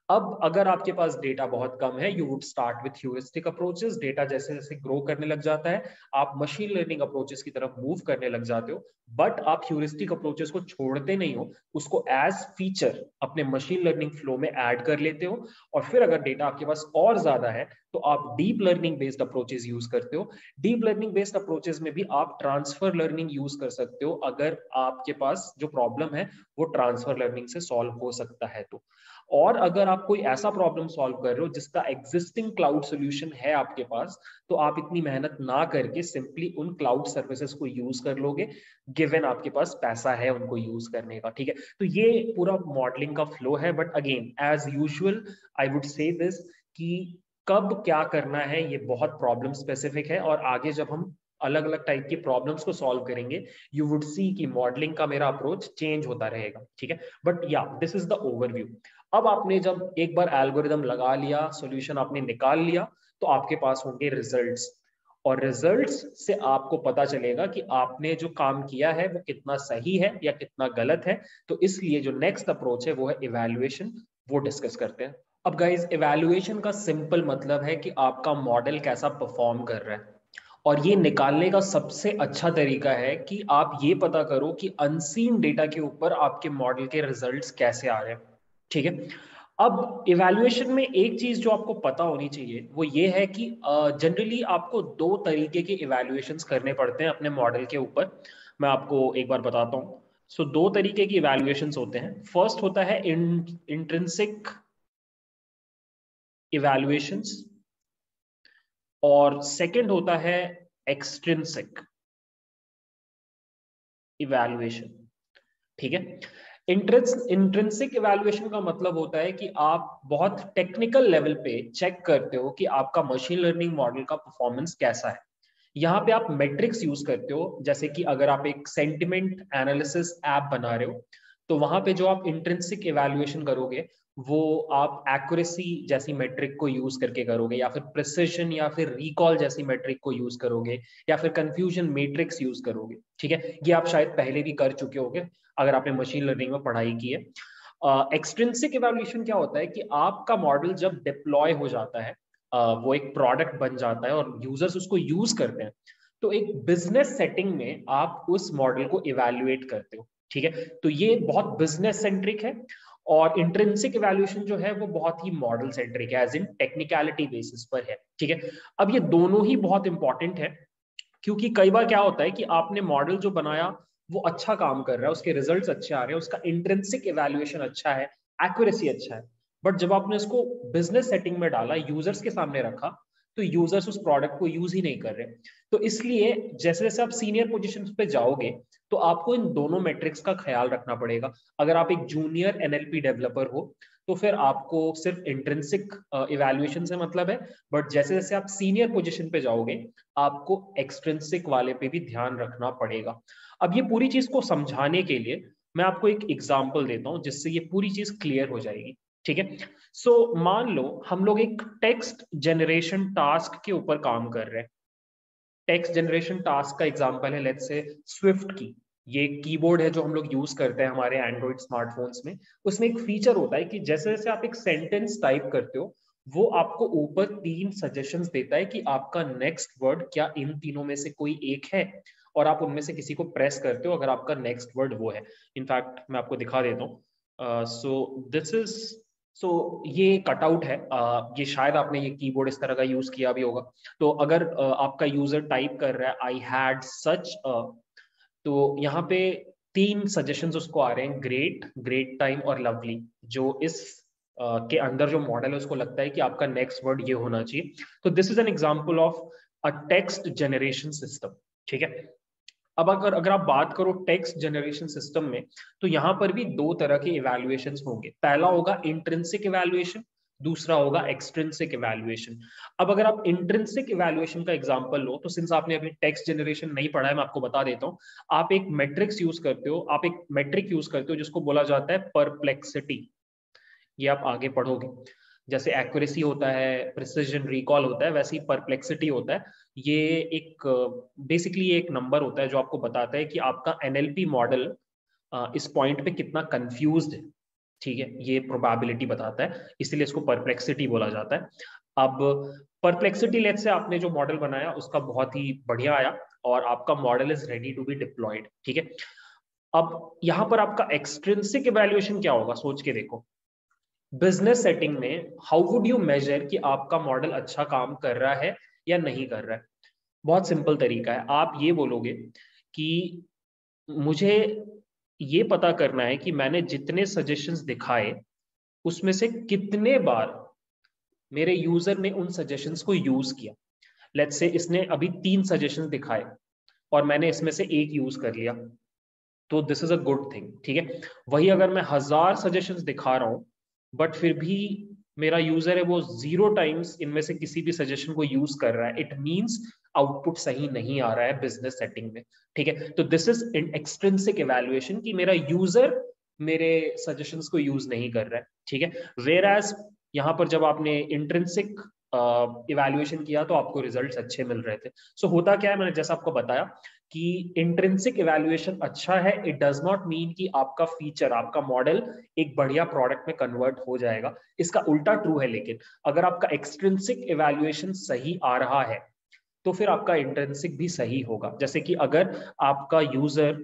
अब अगर आपके पास डेटा बहुत कम है, you would start with heuristic approaches. Data जैसे जैसे ग्रो करने लग जाता है आप मशीन लर्निंग अप्रोचेस की तरफ मूव करने लग जाते हो, बट आप ह्यूरिस्टिक अप्रोचेस को छोड़ते नहीं हो, उसको एज फीचर अपने मशीन लर्निंग फ्लो में ऐड कर लेते हो। और फिर अगर डेटा आपके पास और ज्यादा है तो आप deep learning based approaches use करते हो। डीप लर्निंग बेस्ड अप्रोचेस में भी आप ट्रांसफर लर्निंग यूज कर सकते हो अगर आपके पास जो प्रॉब्लम है वो ट्रांसफर लर्निंग से सॉल्व हो सकता है तो। और अगर आप कोई ऐसा प्रॉब्लम सॉल्व कर रहे हो जिसका एग्जिस्टिंग क्लाउड सॉल्यूशन है आपके पास, तो आप इतनी मेहनत ना करके सिंपली उन क्लाउड सर्विसेज को यूज कर लोगे, गिवन आपके पास पैसा है उनको यूज करने का, ठीक है। तो ये पूरा मॉडलिंग का फ्लो है। But again as usual I would say this कि कब क्या करना है ये बहुत प्रॉब्लम स्पेसिफिक है और आगे जब हम अलग अलग टाइप की प्रॉब्लम्स को सॉल्व करेंगे यू वुड सी कि मॉडलिंग का मेरा अप्रोच चेंज होता रहेगा, ठीक है। बट या दिस इज द ओवरव्यू। अब आपने जब एक बार एल्गोरिदम लगा लिया, सॉल्यूशन आपने निकाल लिया, तो आपके पास होंगे रिजल्ट्स और रिजल्ट्स से आपको पता चलेगा कि आपने जो काम किया है वो कितना सही है या कितना गलत है। तो इसलिए जो नेक्स्ट अप्रोच है वो है इवैल्यूएशन, वो डिस्कस करते हैं। अब गाइज इवैल्यूएशन का सिंपल मतलब है कि आपका मॉडल कैसा परफॉर्म कर रहा है और ये निकालने का सबसे अच्छा तरीका है कि आप ये पता करो कि अनसीन डेटा के ऊपर आपके मॉडल के रिजल्ट्स कैसे आ रहे हैं, ठीक है। अब इवैल्यूएशन में एक चीज जो आपको पता होनी चाहिए वो ये है कि जनरली आपको 2 तरीके के इवैल्यूएशंस करने पड़ते हैं अपने मॉडल के ऊपर। मैं आपको एक बार बताता हूँ। सो 2 तरीके की इवैल्यूएशंस होते हैं। फर्स्ट होता है इंट्रिंसिक इवैल्यूएशंस और सेकंड होता है एक्सट्रिंसिक इवैल्यूएशन, ठीक है। इंट्रिंसिक इवैल्यूएशन का मतलब होता है कि आप बहुत टेक्निकल लेवल पे चेक करते हो कि आपका मशीन लर्निंग मॉडल का परफॉर्मेंस कैसा है। यहाँ पे आप मेट्रिक्स यूज करते हो, जैसे कि अगर आप एक सेंटिमेंट एनालिसिस ऐप बना रहे हो तो वहां पे जो आप इंट्रिंसिक इवैल्यूएशन करोगे वो आप एक्यूरेसी जैसी मेट्रिक को यूज करके करोगे, या फिर प्रिसिजन या फिर रिकॉल जैसी मेट्रिक को यूज करोगे, या फिर कंफ्यूजन मैट्रिक्स यूज करोगे। ठीक है, ये आप शायद पहले भी कर चुके होगे अगर आपने मशीन लर्निंग में पढ़ाई की है। एक्सट्रिंसिक इवैल्यूएशन क्या होता है कि आपका मॉडल जब डिप्लॉय हो जाता है, वो एक प्रोडक्ट बन जाता है और यूजर्स उसको यूज करते हैं, तो एक बिजनेस सेटिंग में आप उस मॉडल को इवैल्यूएट करते हो। ठीक है, तो ये बहुत बिजनेस सेंट्रिक है, और इंट्रिंसिक इवैल्यूएशन जो है वो बहुत ही मॉडल सेंट्रिक है, एज इन टेक्निकलिटी बेसिस पर है। ठीक है, अब ये दोनों ही बहुत इंपॉर्टेंट है, क्योंकि कई बार क्या होता है कि आपने मॉडल जो बनाया वो अच्छा काम कर रहा है, उसके रिजल्ट्स अच्छे आ रहे हैं, उसका इंट्रिंसिक इवैल्यूएशन अच्छा है, एक्यूरेसी अच्छा है, बट जब आपने इसको बिजनेस सेटिंग में डाला, यूजर्स के सामने रखा, तो यूजर्स उस प्रोडक्ट को यूज ही नहीं कर रहे। तो इसलिए जैसे जैसे आप सीनियर पोजीशंस पे जाओगे तो आपको इन दोनों मैट्रिक्स का ख्याल रखना पड़ेगा। अगर आप एक जूनियर एनएलपी डेवलपर हो तो फिर आपको सिर्फ इंट्रिंसिक इवैल्यूएशन से मतलब है, बट जैसे जैसे आप सीनियर पोजीशन पे जाओगे आपको एक्सट्रिंसिक वाले पे भी ध्यान रखना पड़ेगा। अब ये पूरी चीज को समझाने के लिए मैं आपको एक एग्जाम्पल देता हूँ जिससे ये पूरी चीज क्लियर हो जाएगी। ठीक है, सो मान लो हम लोग एक टेक्स्ट जनरेशन टास्क के ऊपर काम कर रहे हैं। टेक्स्ट जनरेशन टास्क का एग्जांपल है लेट्स से स्विफ्ट की, ये कीबोर्ड है जो हम लोग यूज करते हैं हमारे एंड्रॉइड स्मार्टफोन्स में। उसमें एक फीचर होता है कि जैसे जैसे आप एक सेंटेंस टाइप करते हो वो आपको ऊपर 3 सजेशंस देता है कि आपका नेक्स्ट वर्ड क्या इन तीनों में से कोई एक है, और आप उनमें से किसी को प्रेस करते हो अगर आपका नेक्स्ट वर्ड वो है। इनफैक्ट मैं आपको दिखा देता हूँ, सो दिस इज ये कटआउट है, ये शायद आपने ये कीबोर्ड इस तरह का यूज किया भी होगा। तो अगर आपका यूजर टाइप कर रहा है आई हैड सच, तो यहाँ पे 3 सजेशंस उसको आ रहे हैं, ग्रेट, ग्रेट टाइम और लवली, जो इस के अंदर जो मॉडल है उसको लगता है कि आपका नेक्स्ट वर्ड ये होना चाहिए। तो this is an example of a text generation system. ठीक है, अब अगर आप बात करो टेक्स्ट जनरेशन सिस्टम में, तो यहाँ पर भी 2 तरह के इवैल्यूएशंस होंगे। पहला होगा इंट्रिंसिक इवैल्यूएशन, दूसरा होगा एक्सट्रिंसिक इवैल्यूएशन। अब अगर आप इंट्रिंसिक इवैल्यूएशन का एग्जांपल लो, तो सिंस आपने अभी टेक्स्ट जनरेशन नहीं पढ़ा है मैं आपको बता देता हूँ, आप एक मैट्रिक्स यूज करते हो, आप एक मैट्रिक यूज करते हो जिसको बोला जाता है परप्लेक्सिटी। ये आप आगे पढ़ोगे, जैसे एक्यूरेसी होता है, प्रिसिजन रिकॉल होता है, वैसे ही परप्लेक्सिटी होता है। ये एक बेसिकली एक नंबर होता है जो आपको बताता है कि आपका एनएलपी मॉडल इस पॉइंट पे कितना कंफ्यूज्ड है। ठीक है, ये प्रोबेबिलिटी बताता है, इसलिए इसको परप्लेक्सिटी बोला जाता है। अब परप्लेक्सिटी लेट्स से आपने जो मॉडल बनाया उसका बहुत ही बढ़िया आया और आपका model is ready to be deployed. ठीक है, अब यहाँ पर आपका एक्सट्रिंसिक इवैल्यूएशन क्या होगा, सोच के देखो। बिजनेस सेटिंग में हाउ वुड यू मेजर कि आपका मॉडल अच्छा काम कर रहा है या नहीं कर रहा है? बहुत सिंपल तरीका है, आप ये बोलोगे कि मुझे ये पता करना है कि मैंने जितने सजेशंस दिखाए उसमें से कितने बार मेरे यूजर ने उन सजेशंस को यूज किया। लेट्स से इसने अभी 3 सजेशंस दिखाए और मैंने इसमें से एक यूज कर लिया, तो this is a good thing. ठीक है, वही अगर मैं 1000 सजेशंस दिखा रहा हूँ बट फिर भी मेरा यूजर है वो 0 टाइम्स इनमें से किसी भी सजेशन को यूज कर रहा है, इट मींस आउटपुट सही नहीं आ रहा है बिजनेस सेटिंग में। ठीक है, तो this is in extrinsic evaluation कि मेरा यूजर मेरे सजेशंस को यूज नहीं कर रहा है। ठीक है, वेयर एज यहाँ पर जब आपने इंट्रिंसिक इवैल्यूएशन किया तो आपको रिजल्ट्स अच्छे मिल रहे थे। सो होता क्या है, मैंने जैसा आपको बताया कि इंट्रिंसिक इवैल्यूएशन अच्छा है, इट डज नॉट मीन कि आपका फीचर, आपका मॉडल एक बढ़िया प्रोडक्ट में कन्वर्ट हो जाएगा, इसका उल्टा ट्रू है। लेकिन अगर आपका एक्सट्रिंसिक इवैल्यूएशन सही आ रहा है तो फिर आपका इंट्रिंसिक भी सही होगा। जैसे कि अगर आपका यूजर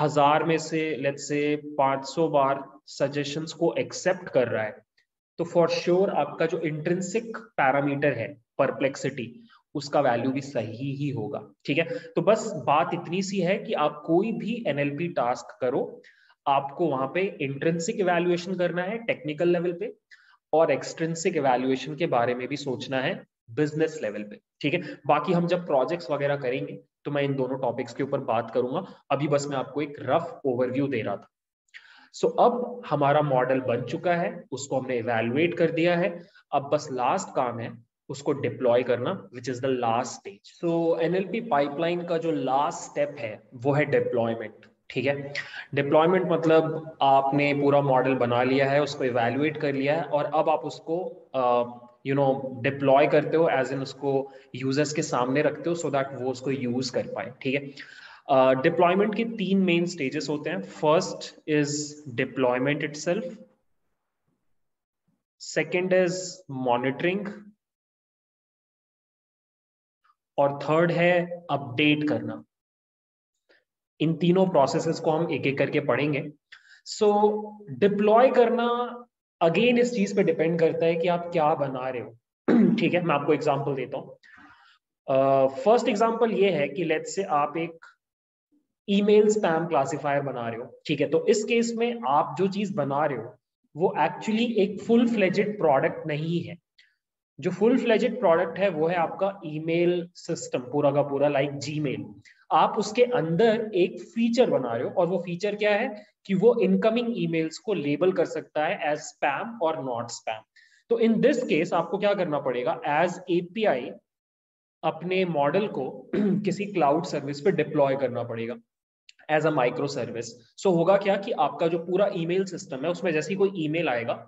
1000 में से लेट्स से 500 बार सजेशंस को एक्सेप्ट कर रहा है, तो फॉर श्योर आपका जो इंट्रिंसिक पैरामीटर है परप्लेक्सिटी, उसका वैल्यू भी सही ही होगा। ठीक है, तो बस बात इतनी सी है कि आप कोई भी एनएलपी टास्क करो, आपको वहां पे इंट्रिंसिक इवैल्यूएशन करना है टेक्निकल लेवल पे, और एक्सट्रिंसिक इवैल्यूएशन के बारे में भी सोचना है बिजनेस लेवल पे। ठीक है, बाकी हम जब प्रोजेक्ट्स वगैरह करेंगे तो मैं इन दोनों टॉपिक्स के ऊपर बात करूंगा, अभी बस मैं आपको एक रफ ओवरव्यू दे रहा था। So, अब हमारा मॉडल बन चुका है, उसको हमने इवैल्यूएट कर दिया है, अब बस लास्ट काम है उसको डिप्लॉय करना, which is the last stage. So NLP pipeline का जो लास्ट स्टेप है वो है डिप्लॉयमेंट। ठीक है, डिप्लॉयमेंट मतलब आपने पूरा मॉडल बना लिया है, उसको इवेल्युएट कर लिया है और अब आप उसको डिप्लॉय करते हो, एज इन उसको यूजर्स के सामने रखते हो सो दैट वो उसको यूज कर पाए। ठीक है, डिप्लॉयमेंट के तीन मेन स्टेजेस होते हैं। First is deployment itself, second is monitoring और थर्ड है अपडेट करना। इन तीनों प्रोसेसेस को हम एक एक करके पढ़ेंगे। सो डिप्लॉय करना अगेन इस चीज पे डिपेंड करता है कि आप क्या बना रहे हो। ठीक है, मैं आपको एग्जांपल देता हूँ। फर्स्ट एग्जांपल ये है कि लेट्स से आप एक ईमेल स्पैम क्लासिफायर बना रहे हो। ठीक है, तो इस केस में आप जो चीज बना रहे हो वो एक्चुअली एक फुल फ्लेजेड प्रोडक्ट नहीं है। जो फुल फ्लेजेड प्रोडक्ट है वो है आपका ईमेल सिस्टम पूरा का पूरा, लाइक जीमेल। आप उसके अंदर एक फीचर बना रहे हो और वो फीचर क्या है कि वो इनकमिंग ईमेल्स को लेबल कर सकता है एज स्पैम और नॉट स्पैम। तो इन दिस केस आपको क्या करना पड़ेगा, एज एपीआई अपने मॉडल को किसी क्लाउड सर्विस पे डिप्लॉय करना पड़ेगा as a micro service. So होगा क्या कि आपका जो पूरा ईमेल सिस्टम है उसमें जैसे ही कोई ईमेल आएगा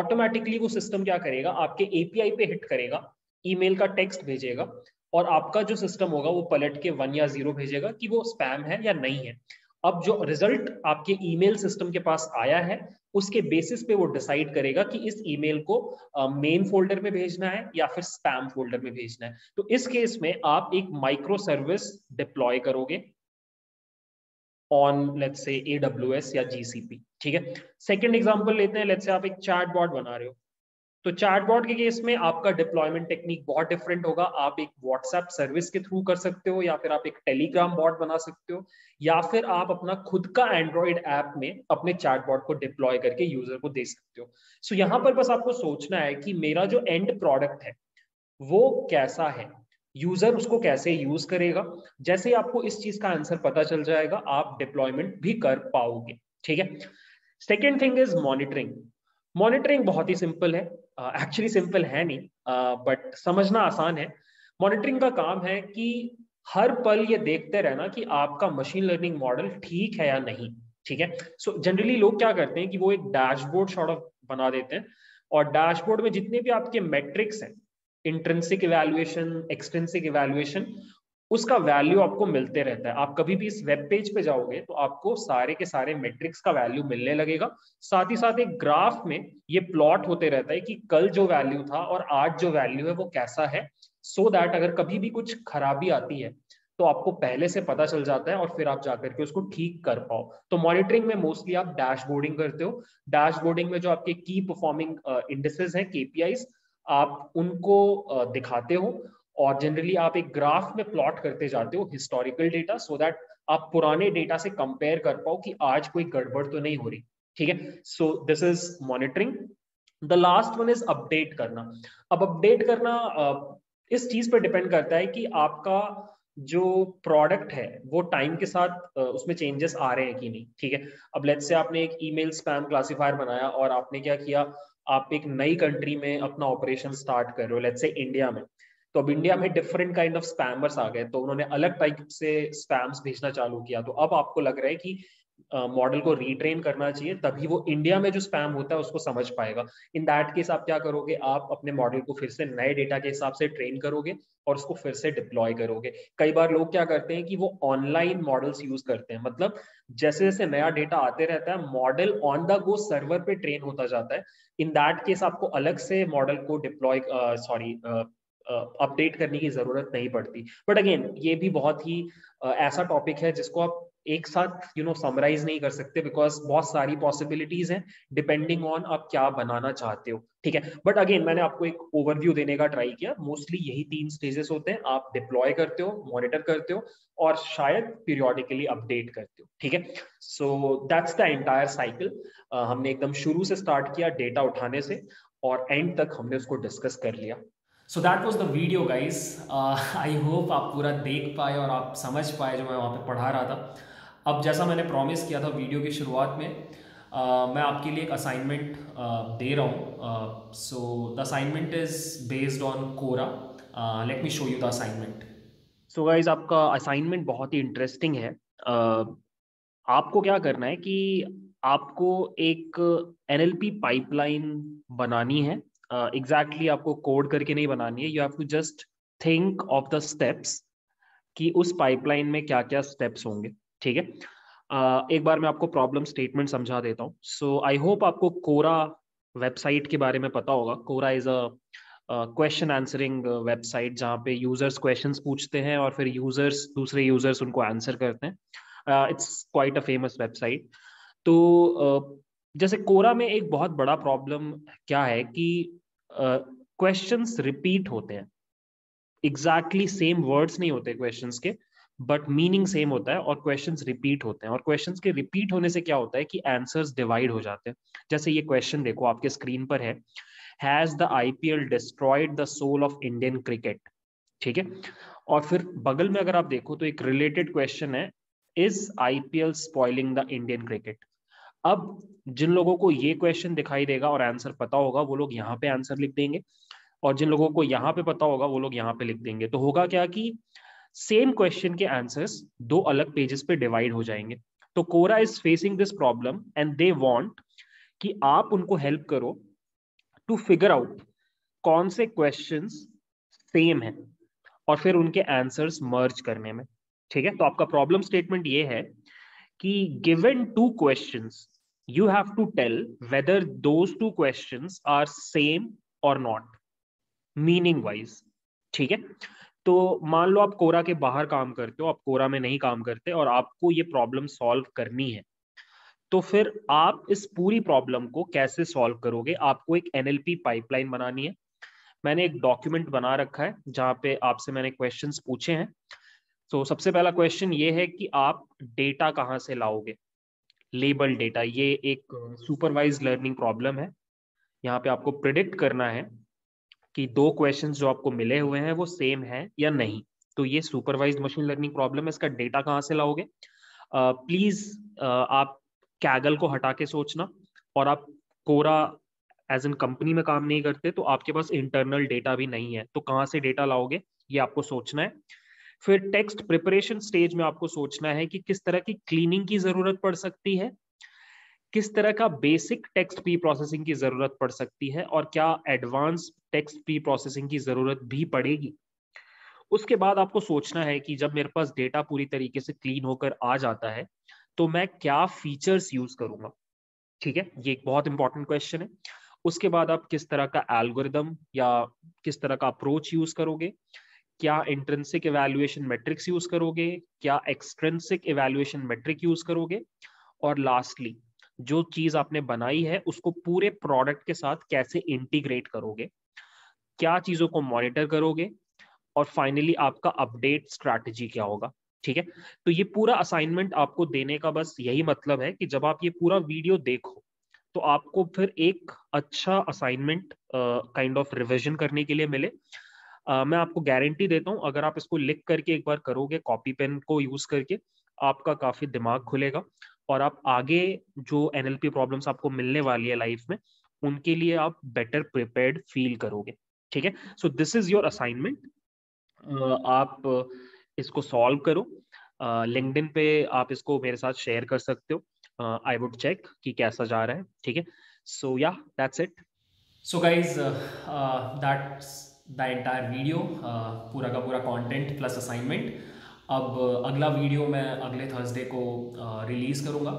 ऑटोमेटिकली वो सिस्टम क्या करेगा, आपके एपीआई पे हिट करेगा, ईमेल का टेक्स्ट भेजेगा और आपका जो सिस्टम होगा वो पलट के 1 या 0 भेजेगा कि वो स्पैम है या नहीं है। अब जो रिजल्ट आपके ईमेल सिस्टम के पास आया है उसके बेसिस पे वो डिसाइड करेगा कि इस ईमेल को मेन फोल्डर में भेजना है या फिर स्पैम फोल्डर में भेजना है। तो इस केस में आप एक माइक्रो सर्विस डिप्लॉय करोगे ऑन लेट्स से AWS या GCP। ठीक है, सेकेंड एग्जाम्पल लेते हैं, लेट्स से आप एक चैटबॉट बना रहे हो। तो चैटबॉट के केस में आपका डिप्लॉयमेंट टेक्निक बहुत डिफरेंट होगा। आप एक व्हाट्सएप सर्विस के थ्रू कर सकते हो या फिर आप एक टेलीग्राम बॉट बना सकते हो या फिर आप अपना खुद का एंड्रॉइड ऐप में अपने चैटबॉट को डिप्लॉय करके यूजर को दे सकते हो। सो यहाँ पर बस आपको सोचना है कि मेरा जो एंड प्रोडक्ट है वो कैसा है, यूजर उसको कैसे यूज करेगा। जैसे आपको इस चीज का आंसर पता चल जाएगा आप डिप्लॉयमेंट भी कर पाओगे। ठीक है, second thing is monitoring. Monitoring बहुत ही सिंपल है, एक्चुअली सिंपल है नहीं बट समझना आसान है। मॉनिटरिंग का काम है कि हर पल ये देखते रहना कि आपका मशीन लर्निंग मॉडल ठीक है या नहीं। ठीक है, सो जनरली लोग क्या करते हैं कि वो एक डैशबोर्ड सॉर्ट ऑफ बना देते हैं और डैशबोर्ड में जितने भी आपके मैट्रिक्स हैं, इंट्रिंसिक इवैल्यूएशन, एक्सट्रिंसिक इवैल्यूएशन, उसका वैल्यू आपको मिलते रहता है। आप कभी भी इस वेब पेज पे जाओगे तो आपको सारे के सारे मैट्रिक्स का वैल्यू मिलने लगेगा। साथ ही साथ एक ग्राफ में ये प्लॉट होते रहता है कि कल जो वैल्यू था और आज जो वैल्यू है वो कैसा है, सो दैट अगर कभी भी कुछ खराबी आती है तो आपको पहले से पता चल जाता है और फिर आप जाकर के उसको ठीक कर पाओ। तो मॉनिटरिंग में मोस्टली आप डैशबोर्डिंग करते हो। डैशबोर्डिंग में जो आपके की परफॉर्मिंग इंडिसेस हैं, KPIs, आप उनको दिखाते हो और जनरली आप एक ग्राफ में प्लॉट करते जाते हो हिस्टोरिकल डेटा, सो दैट आप पुराने डेटा से कंपेयर कर पाओ कि आज कोई गड़बड़ तो नहीं हो रही। ठीक है, so this is monitoring. The last one is update करना। अब अपडेट करना इस चीज पर डिपेंड करता है कि आपका जो प्रोडक्ट है वो टाइम के साथ उसमें चेंजेस आ रहे हैं कि नहीं। ठीक है, अब लेट्स से आपने एक ईमेल स्पैम क्लासिफायर बनाया और आपने क्या किया, आप एक नई कंट्री में अपना ऑपरेशन स्टार्ट कर रहे हो, लेट्स से इंडिया में। तो अब इंडिया में डिफरेंट काइंड ऑफ स्पैमर्स आ गए, तो उन्होंने अलग टाइप से स्पैम्स भेजना चालू किया। तो अब आपको लग रहा है कि मॉडल को रीट्रेन करना चाहिए, तभी वो इंडिया में जो स्पैम होता है उसको समझ पाएगा। इन दैट केस आप क्या करोगे, आप अपने मॉडल को फिर से नए डेटा के हिसाब से ट्रेन करोगे और उसको फिर से डिप्लॉय करोगे। कई बार लोग क्या करते हैं कि वो ऑनलाइन मॉडल्स यूज करते हैं, मतलब जैसे जैसे नया डेटा आते रहता है model on the go server पे ट्रेन होता जाता है। इन दैट केस आपको अलग से मॉडल को डिप्लॉय अपडेट करने की जरूरत नहीं पड़ती। बट अगेन ये भी बहुत ही ऐसा टॉपिक है जिसको आप एक साथ समराइज नहीं कर सकते, बिकॉज बहुत सारी पॉसिबिलिटीज हैं डिपेंडिंग ऑन आप क्या बनाना चाहते हो। ठीक है, बट अगेन मैंने आपको एक ओवरव्यू देने का ट्राई किया। मोस्टली यही तीन स्टेजेस होते हैं, आप डिप्लॉय करते हो, मॉनिटर करते हो और शायद पीरियोडिकली अपडेट करते हो। ठीक है, so that's the entire cycle. हमने एकदम शुरू से स्टार्ट किया डेटा उठाने से और एंड तक हमने उसको डिस्कस कर लिया। So that was the video guys. I hope आप पूरा देख पाए और आप समझ पाए जो मैं वहाँ पे पढ़ा रहा था। अब जैसा मैंने प्रॉमिस किया था वीडियो की शुरुआत में, मैं आपके लिए एक असाइनमेंट दे रहा हूँ. So the assignment is based on Quora. Let me show you the assignment. So guys, आपका असाइनमेंट बहुत ही इंटरेस्टिंग है. आपको क्या करना है कि आपको एक एनएलपी पाइपलाइन बनानी है. एग्जैक्टली आपको कोड करके नहीं बनानी है. You have to just think of the steps कि उस पाइपलाइन में क्या क्या स्टेप्स होंगे. ठीक है, एक बार मैं आपको प्रॉब्लम स्टेटमेंट समझा देता हूँ. सो आई होप आपको कोरा वेबसाइट के बारे में पता होगा. Quora is a question answering website जहाँ पे यूजर्स क्वेश्चंस पूछते हैं और फिर यूजर्स दूसरे यूजर्स उनको आंसर करते हैं. It's quite a famous website. तो जैसे कोरा में एक बहुत बड़ा प्रॉब्लम क्या है कि क्वेश्चंस रिपीट होते हैं. एग्जैक्टली सेम वर्ड्स नहीं होते क्वेश्चंस के, बट मीनिंग सेम होता है और क्वेश्चंस रिपीट होते हैं. और क्वेश्चंस के रिपीट होने से क्या होता है कि आंसर्स डिवाइड हो जाते हैं. जैसे ये क्वेश्चन देखो आपके स्क्रीन पर है, has the IPL destroyed the soul of Indian cricket. ठीक है, और फिर बगल में अगर आप देखो तो एक रिलेटेड क्वेश्चन है, is IPL spoiling the Indian cricket. अब जिन लोगों को ये क्वेश्चन दिखाई देगा और आंसर पता होगा वो लोग यहाँ पे आंसर लिख देंगे, और जिन लोगों को यहाँ पे पता होगा वो लोग यहाँ पे लिख देंगे. तो होगा क्या कि सेम क्वेश्चन के आंसर्स दो अलग पेजेस पे डिवाइड हो जाएंगे. तो Quora is facing this problem and they want कि आप उनको हेल्प करो टू फिगर आउट कौन से क्वेश्चंस सेम हैं और फिर उनके आंसर्स मर्ज करने में. ठीक है, तो आपका प्रॉब्लम स्टेटमेंट ये है कि given two questions you have to tell whether those two questions are same or not meaning wise. ठीक है, तो मान लो आप कोरा के बाहर काम करते हो, आप कोरा में नहीं काम करते और आपको ये प्रॉब्लम सॉल्व करनी है, तो फिर आप इस पूरी प्रॉब्लम को कैसे सॉल्व करोगे. आपको एक एनएलपी पाइपलाइन बनानी है. मैंने एक डॉक्यूमेंट बना रखा है जहाँ पे आपसे मैंने क्वेश्चंस पूछे हैं. तो सबसे पहला क्वेश्चन ये है कि आप डेटा कहाँ से लाओगे, लेबल डेटा. ये एक सुपरवाइज लर्निंग प्रॉब्लम है. यहाँ पे आपको प्रिडिक्ट करना है कि दो क्वेश्चंस जो आपको मिले हुए हैं वो सेम है या नहीं. तो ये सुपरवाइज मशीन लर्निंग प्रॉब्लम है, इसका डेटा कहाँ से लाओगे. प्लीज आप कैगल को हटा के सोचना, और आप कोरा एज एन कंपनी में काम नहीं करते तो आपके पास इंटरनल डेटा भी नहीं है, तो कहाँ से डेटा लाओगे ये आपको सोचना है. फिर टेक्स्ट प्रिपरेशन स्टेज में आपको सोचना है कि किस तरह की क्लीनिंग की जरूरत पड़ सकती है, किस तरह का बेसिक टेक्स्ट प्री प्रोसेसिंग की जरूरत पड़ सकती है, और क्या एडवांस टेक्स्ट प्री प्रोसेसिंग की जरूरत भी पड़ेगी. उसके बाद आपको सोचना है कि जब मेरे पास डेटा पूरी तरीके से क्लीन होकर आ जाता है तो मैं क्या फीचर्स यूज करूंगा. ठीक है, ये एक बहुत इंपॉर्टेंट क्वेश्चन है. उसके बाद आप किस तरह का एल्गोरिदम या किस तरह का अप्रोच यूज करोगे, क्या इंट्रिंसिक इवैल्यूएशन मैट्रिक्स यूज करोगे, क्या एक्सट्रिंसिक इवैल्यूएशन मैट्रिक यूज करोगे, और लास्टली जो चीज आपने बनाई है उसको पूरे प्रोडक्ट के साथ कैसे इंटीग्रेट करोगे, क्या चीजों को मॉनिटर करोगे, और फाइनली आपका अपडेट स्ट्रैटेजी क्या होगा. ठीक है, तो ये पूरा असाइनमेंट आपको देने का बस यही मतलब है कि जब आप ये पूरा वीडियो देखो तो आपको फिर एक अच्छा असाइनमेंट काइंड ऑफ रिविजन करने के लिए मिले. मैं आपको गारंटी देता हूँ अगर आप इसको लिख करके एक बार करोगे कॉपी पेन को यूज करके, आपका काफी दिमाग खुलेगा और आप आगे जो एनएलपी प्रॉब्लम्स आपको मिलने वाली है लाइफ में उनके लिए आप बेटर प्रिपेयर्ड फील करोगे. ठीक है, so this is your assignment. आप इसको सॉल्व करो. लिंक्डइन पे आप इसको मेरे साथ शेयर कर सकते हो. आई वुड चेक कि कैसा जा रहा है. ठीक है, सो या that's it. So guys, that's the entire video, पूरा का पूरा कंटेंट प्लस असाइनमेंट. अब अगला वीडियो मैं अगले थर्सडे को रिलीज़ करूँगा.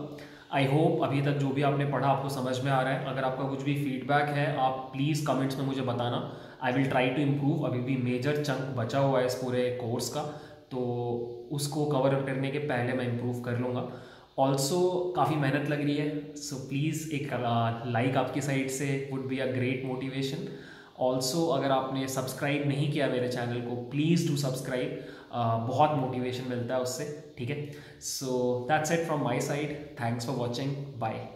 आई होप अभी तक जो भी आपने पढ़ा आपको समझ में आ रहा है. अगर आपका कुछ भी फीडबैक है आप प्लीज़ कमेंट्स में मुझे बताना. I will try to improve. अभी भी मेजर चंक बचा हुआ है इस पूरे कोर्स का, तो उसको कवर अप करने के पहले मैं इम्प्रूव कर लूँगा. ऑल्सो काफ़ी मेहनत लग रही है, सो प्लीज़ एक लाइक आपकी साइड से would be a great motivation. Also अगर आपने सब्सक्राइब नहीं किया मेरे चैनल को, प्लीज़ डू सब्सक्राइब. बहुत मोटिवेशन मिलता है उससे. ठीक है, so that's it from my side. Thanks for watching. Bye.